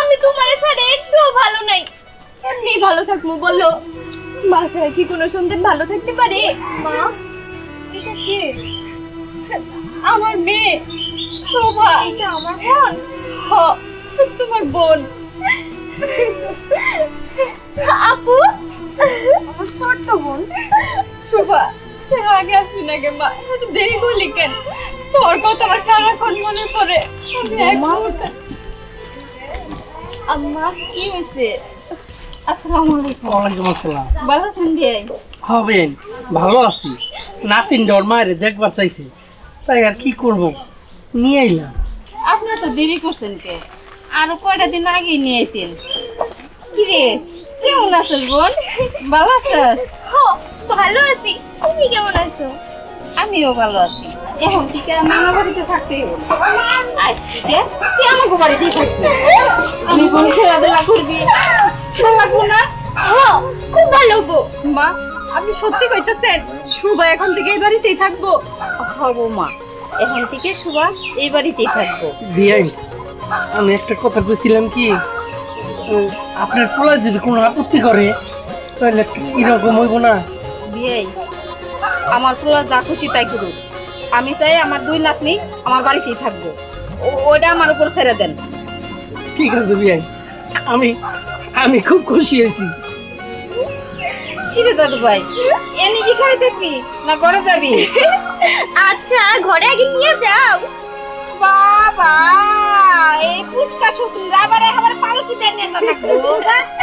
আমি তোমার ছাড়া একটুও ভালো নাই। এমনি ভালো থাকবো বলো, মা ছাড়া কি কোনো সন্তান ভালো থাকতে পারে? মা, এটা কে? আমার মেয়ে শোভা। এটা আমার বোন? হ্যাঁ তোমার বোন। আপু, আমার ছোট্ট বোন শোভা, তুই আগে আসলি না গে মা, তুই দেরি করলি কেন? তোর কথা আমার সারাক্ষণ মনে পড়ে। আম্মা কি হয়েছে? আসসালামু আলাইকুম। ওয়ালাইকুম আসসালাম। ভালো আছেন ভাই? হ্যাঁ বেন ভালো আছি। নাতিন ডর মায়ের দেখবার চাইছে, তাই আর কি করবো নিয়ে আইলাম। আপনারা তো দেরি করছেন কে? আরো কয়টা দিন আগে নিয়ে আইতেন। কি রে কেমন আছিস বোন? ভালো আছিস? হ্যাঁ ভালো আছি। তুমি কেমন আছো? আমিও ভালো আছি। এখন ঠিক আছে মামা বাড়িতে থাকতেই হবে। আজ থেকে তুই আমাকে বাড়িতেই থাকবি। আমি বোন খেলাধুলা করবি, লাগবো না? হ্যাঁ খুব ভালো হবো। মা আপনি সত্যি কইতেছেন শুভা এখন থেকে এই বাড়িতেই থাকবো? হবো মা, এখন থেকে শুভা এই বাড়িতেই থাকবো। বিয়াই, আমি একটা কথা বলছিলাম কি, আপনার পোলা যদি কোনো আপত্তি করে তাহলে এরকম হইব না? বিয়াই, আমার পোলা যা খুশি তাই করুক, আমি চাই আমার দুই নাতনি আমার বাড়িতেই থাকবো। ওটা আমার উপর ছেড়ে দেন। ঠিক আছে বিয়াই, আমি খুব খুশি হয়েছি। কিরে দাদু ভাই, এনে কি খাই থাকবি না ঘরে যাবি? আচ্ছা ঘরে আগে নিয়ে যাও। বাবা এই পুচকা শুধু আবার পালকিতে নেন না।